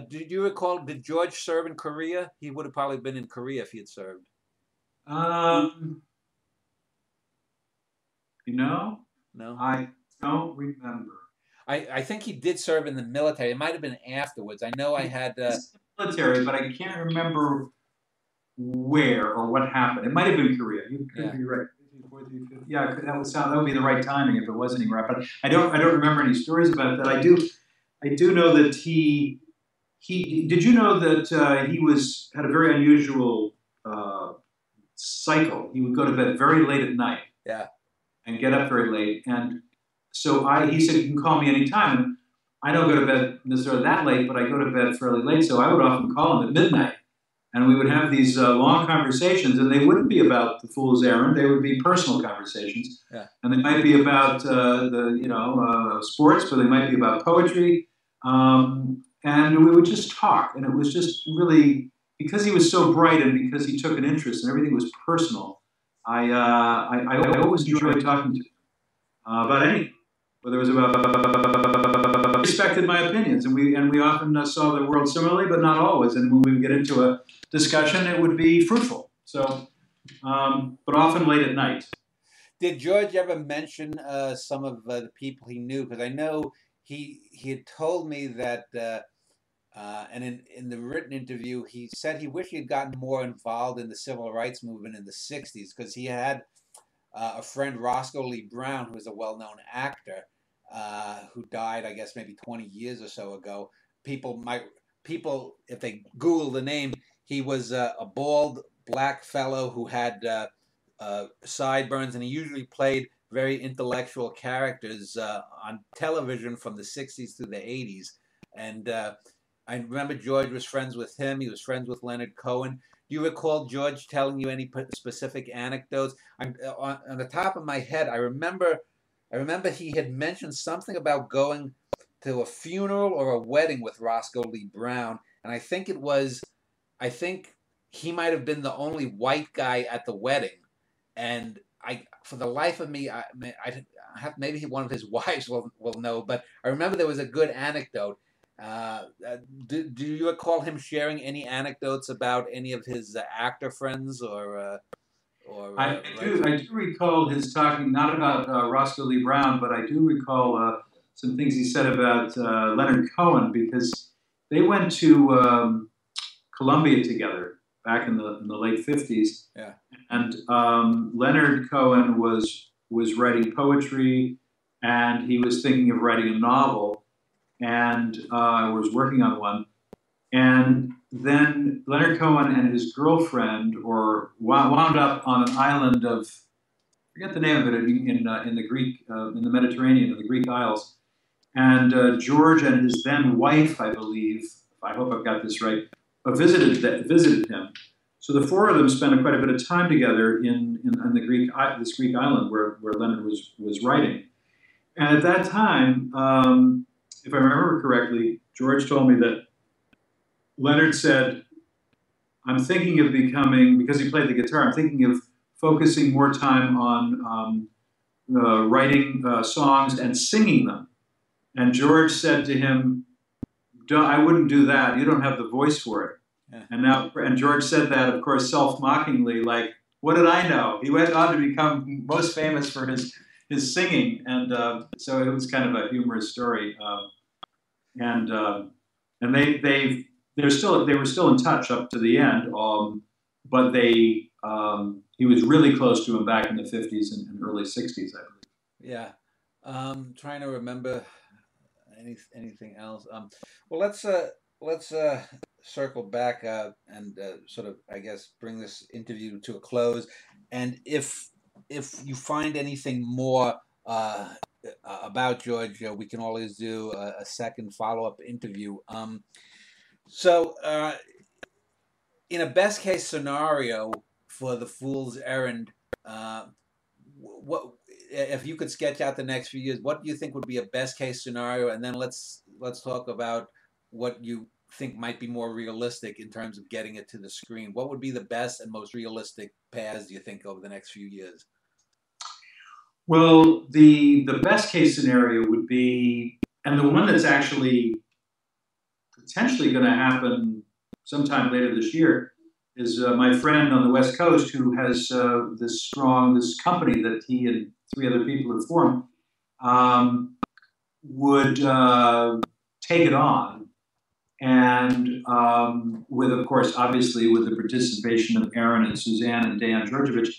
Did you recall, did George serve in Korea? He would have probably been in Korea if he had served. You know? No. I don't remember. I think he did serve in the military. It might have been afterwards. I know I had... military, but I can't remember where or what happened. It might have been Korea. You could be right. Yeah, that would be the right timing if it wasn't in Iraq. But I don't remember any stories about that. I do know that he did. You know that he had a very unusual cycle. He would go to bed very late at night. Yeah, and get up very late. And so he said, "You can call me anytime." I don't go to bed necessarily that late, but I go to bed fairly late. So I would often call him at midnight. And we would have these long conversations, and they wouldn't be about the Fool's Errand. They would be personal conversations. Yeah. And they might be about sports, but they might be about poetry. And we would just talk. And it was just really, because he was so bright and because he took an interest and everything was personal, I always enjoyed talking to him about anything. Whether it was about respected my opinions, and we often saw the world similarly, but not always. And when we would get into a discussion, it would be fruitful. So, but often late at night. Did George ever mention some of the people he knew? Because I know he had told me that, and in the written interview, he said he wished he had gotten more involved in the civil rights movement in the '60s, because he had. A friend, Roscoe Lee Browne, who was a well-known actor, who died, I guess, maybe 20 years or so ago. People, if they Google the name, he was a bald black fellow who had sideburns, and he usually played very intellectual characters on television from the '60s through the '80s. And I remember George was friends with him. He was friends with Leonard Cohen. Do you recall George telling you any specific anecdotes? On the top of my head, I remember he had mentioned something about going to a funeral or a wedding with Roscoe Lee Browne, and I think he might have been the only white guy at the wedding, and for the life of me, maybe one of his wives will know, but I remember there was a good anecdote. Do you recall him sharing any anecdotes about any of his actor friends or I do recall his talking not about Roscoe Lee Browne, but I do recall some things he said about Leonard Cohen, because they went to Columbia together back in the late 50s. Yeah. And Leonard Cohen was writing poetry, and he was thinking of writing a novel, and was working on one. And then Leonard Cohen and his girlfriend wound up on an island of, I forget the name of it, in the Greek, in the Mediterranean, in the Greek Isles. And George and his then wife, I believe, I hope I've got this right, visited him. So the four of them spent quite a bit of time together in the Greek island where Leonard was writing. And at that time, if I remember correctly, George told me that Leonard said, "I'm thinking of becoming," because he played the guitar, "I'm thinking of focusing more time on writing songs and singing them." And George said to him, "I wouldn't do that. You don't have the voice for it." Yeah. And George said that, of course, self-mockingly, like, "What did I know?" He went on to become most famous for his singing, and so it was kind of a humorous story. And they were still in touch up to the end, but he was really close to him back in the 50s and early 60s, I believe. Yeah, trying to remember anything else. Well, let's circle back and sort of, I guess, bring this interview to a close. And if you find anything more about George, we can always do a second follow-up interview. So in a best-case scenario for The Fool's Errand, what if you could sketch out the next few years? What do you think would be a best-case scenario? And then let's talk about what you think might be more realistic in terms of getting it to the screen. What would be the best and most realistic paths, do you think, over the next few years? Well, the best case scenario would be, and the one that's actually potentially going to happen sometime later this year, is my friend on the West Coast who has this company that he and three other people have formed, would take it on. And with, of course, obviously with the participation of Aaron and Suzanne and Dan Đurđević,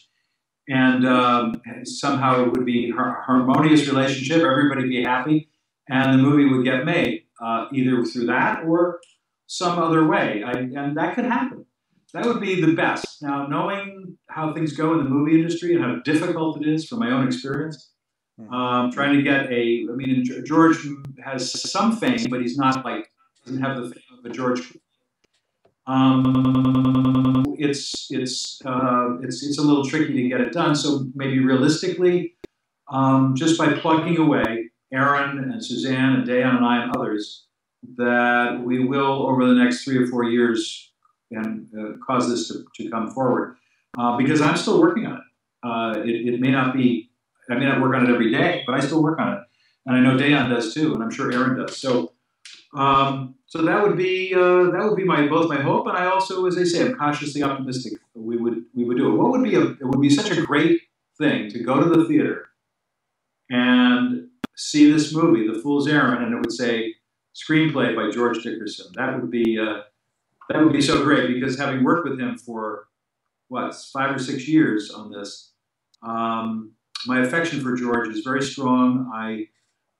and somehow it would be a harmonious relationship. Everybody would be happy, and the movie would get made either through that or some other way, and that could happen. That would be the best. Now, knowing how things go in the movie industry and how difficult it is from my own experience, trying to get a, I mean, George has some fame, but he's not like, doesn't have the fame of a George. It's a little tricky to get it done. So maybe realistically, just by plugging away, Aaron and Suzanne and Dan and I and others, that we will over the next 3 or 4 years and cause this to come forward. Because I'm still working on it. It may not be, I may not work on it every day, but I still work on it, and I know Dan does too, and I'm sure Aaron does. So. So that would be both my hope, and I also, as I say, I'm cautiously optimistic we would do it. What would be it would be such a great thing to go to the theater and see this movie, The Fool's Errand, and it would say screenplay by George Dickerson. That would be so great, because having worked with him for what, 5 or 6 years on this, my affection for George is very strong.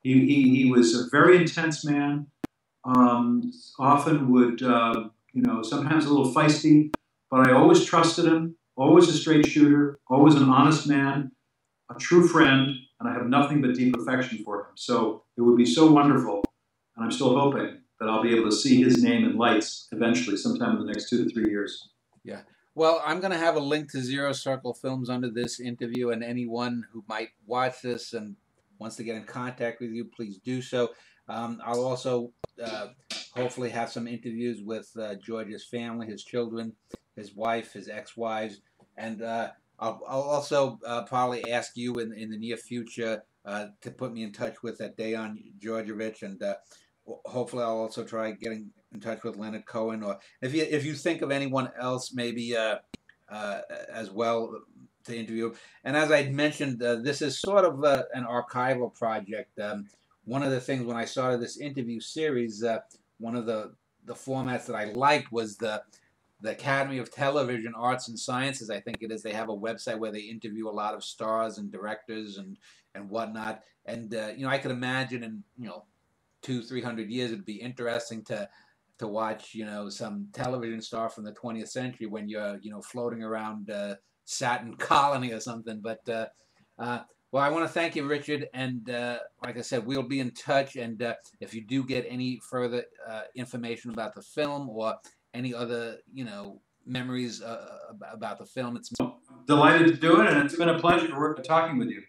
He was a very intense man. Often would, sometimes a little feisty, but I always trusted him, always a straight shooter, always an honest man, a true friend, and I have nothing but deep affection for him. So it would be so wonderful, and I'm still hoping that I'll be able to see his name in lights eventually, sometime in the next 2 to 3 years. Yeah. Well, I'm going to have a link to Zero Circle Films under this interview, and anyone who might watch this and wants to get in contact with you, please do so. I'll also hopefully have some interviews with George's family, his children, his wife, his ex-wives, and I'll also probably ask you in the near future to put me in touch with Dan Đurđević, and hopefully I'll also try getting in touch with Leonard Cohen, or if you think of anyone else, maybe as well to interview. And as I mentioned, this is sort of an archival project. One of the things when I started this interview series, one of the formats that I liked was the Academy of Television Arts and Sciences, I think it is. They have a website where they interview a lot of stars and directors and whatnot. And you know, I could imagine in 200-300 years, it'd be interesting to watch some television star from the 20th century when you're floating around Saturn Colony or something. But well, I want to thank you, Richard, and like I said, we'll be in touch. And if you do get any further information about the film or any other, memories about the film. Delighted to do it, and it's been a pleasure talking with you.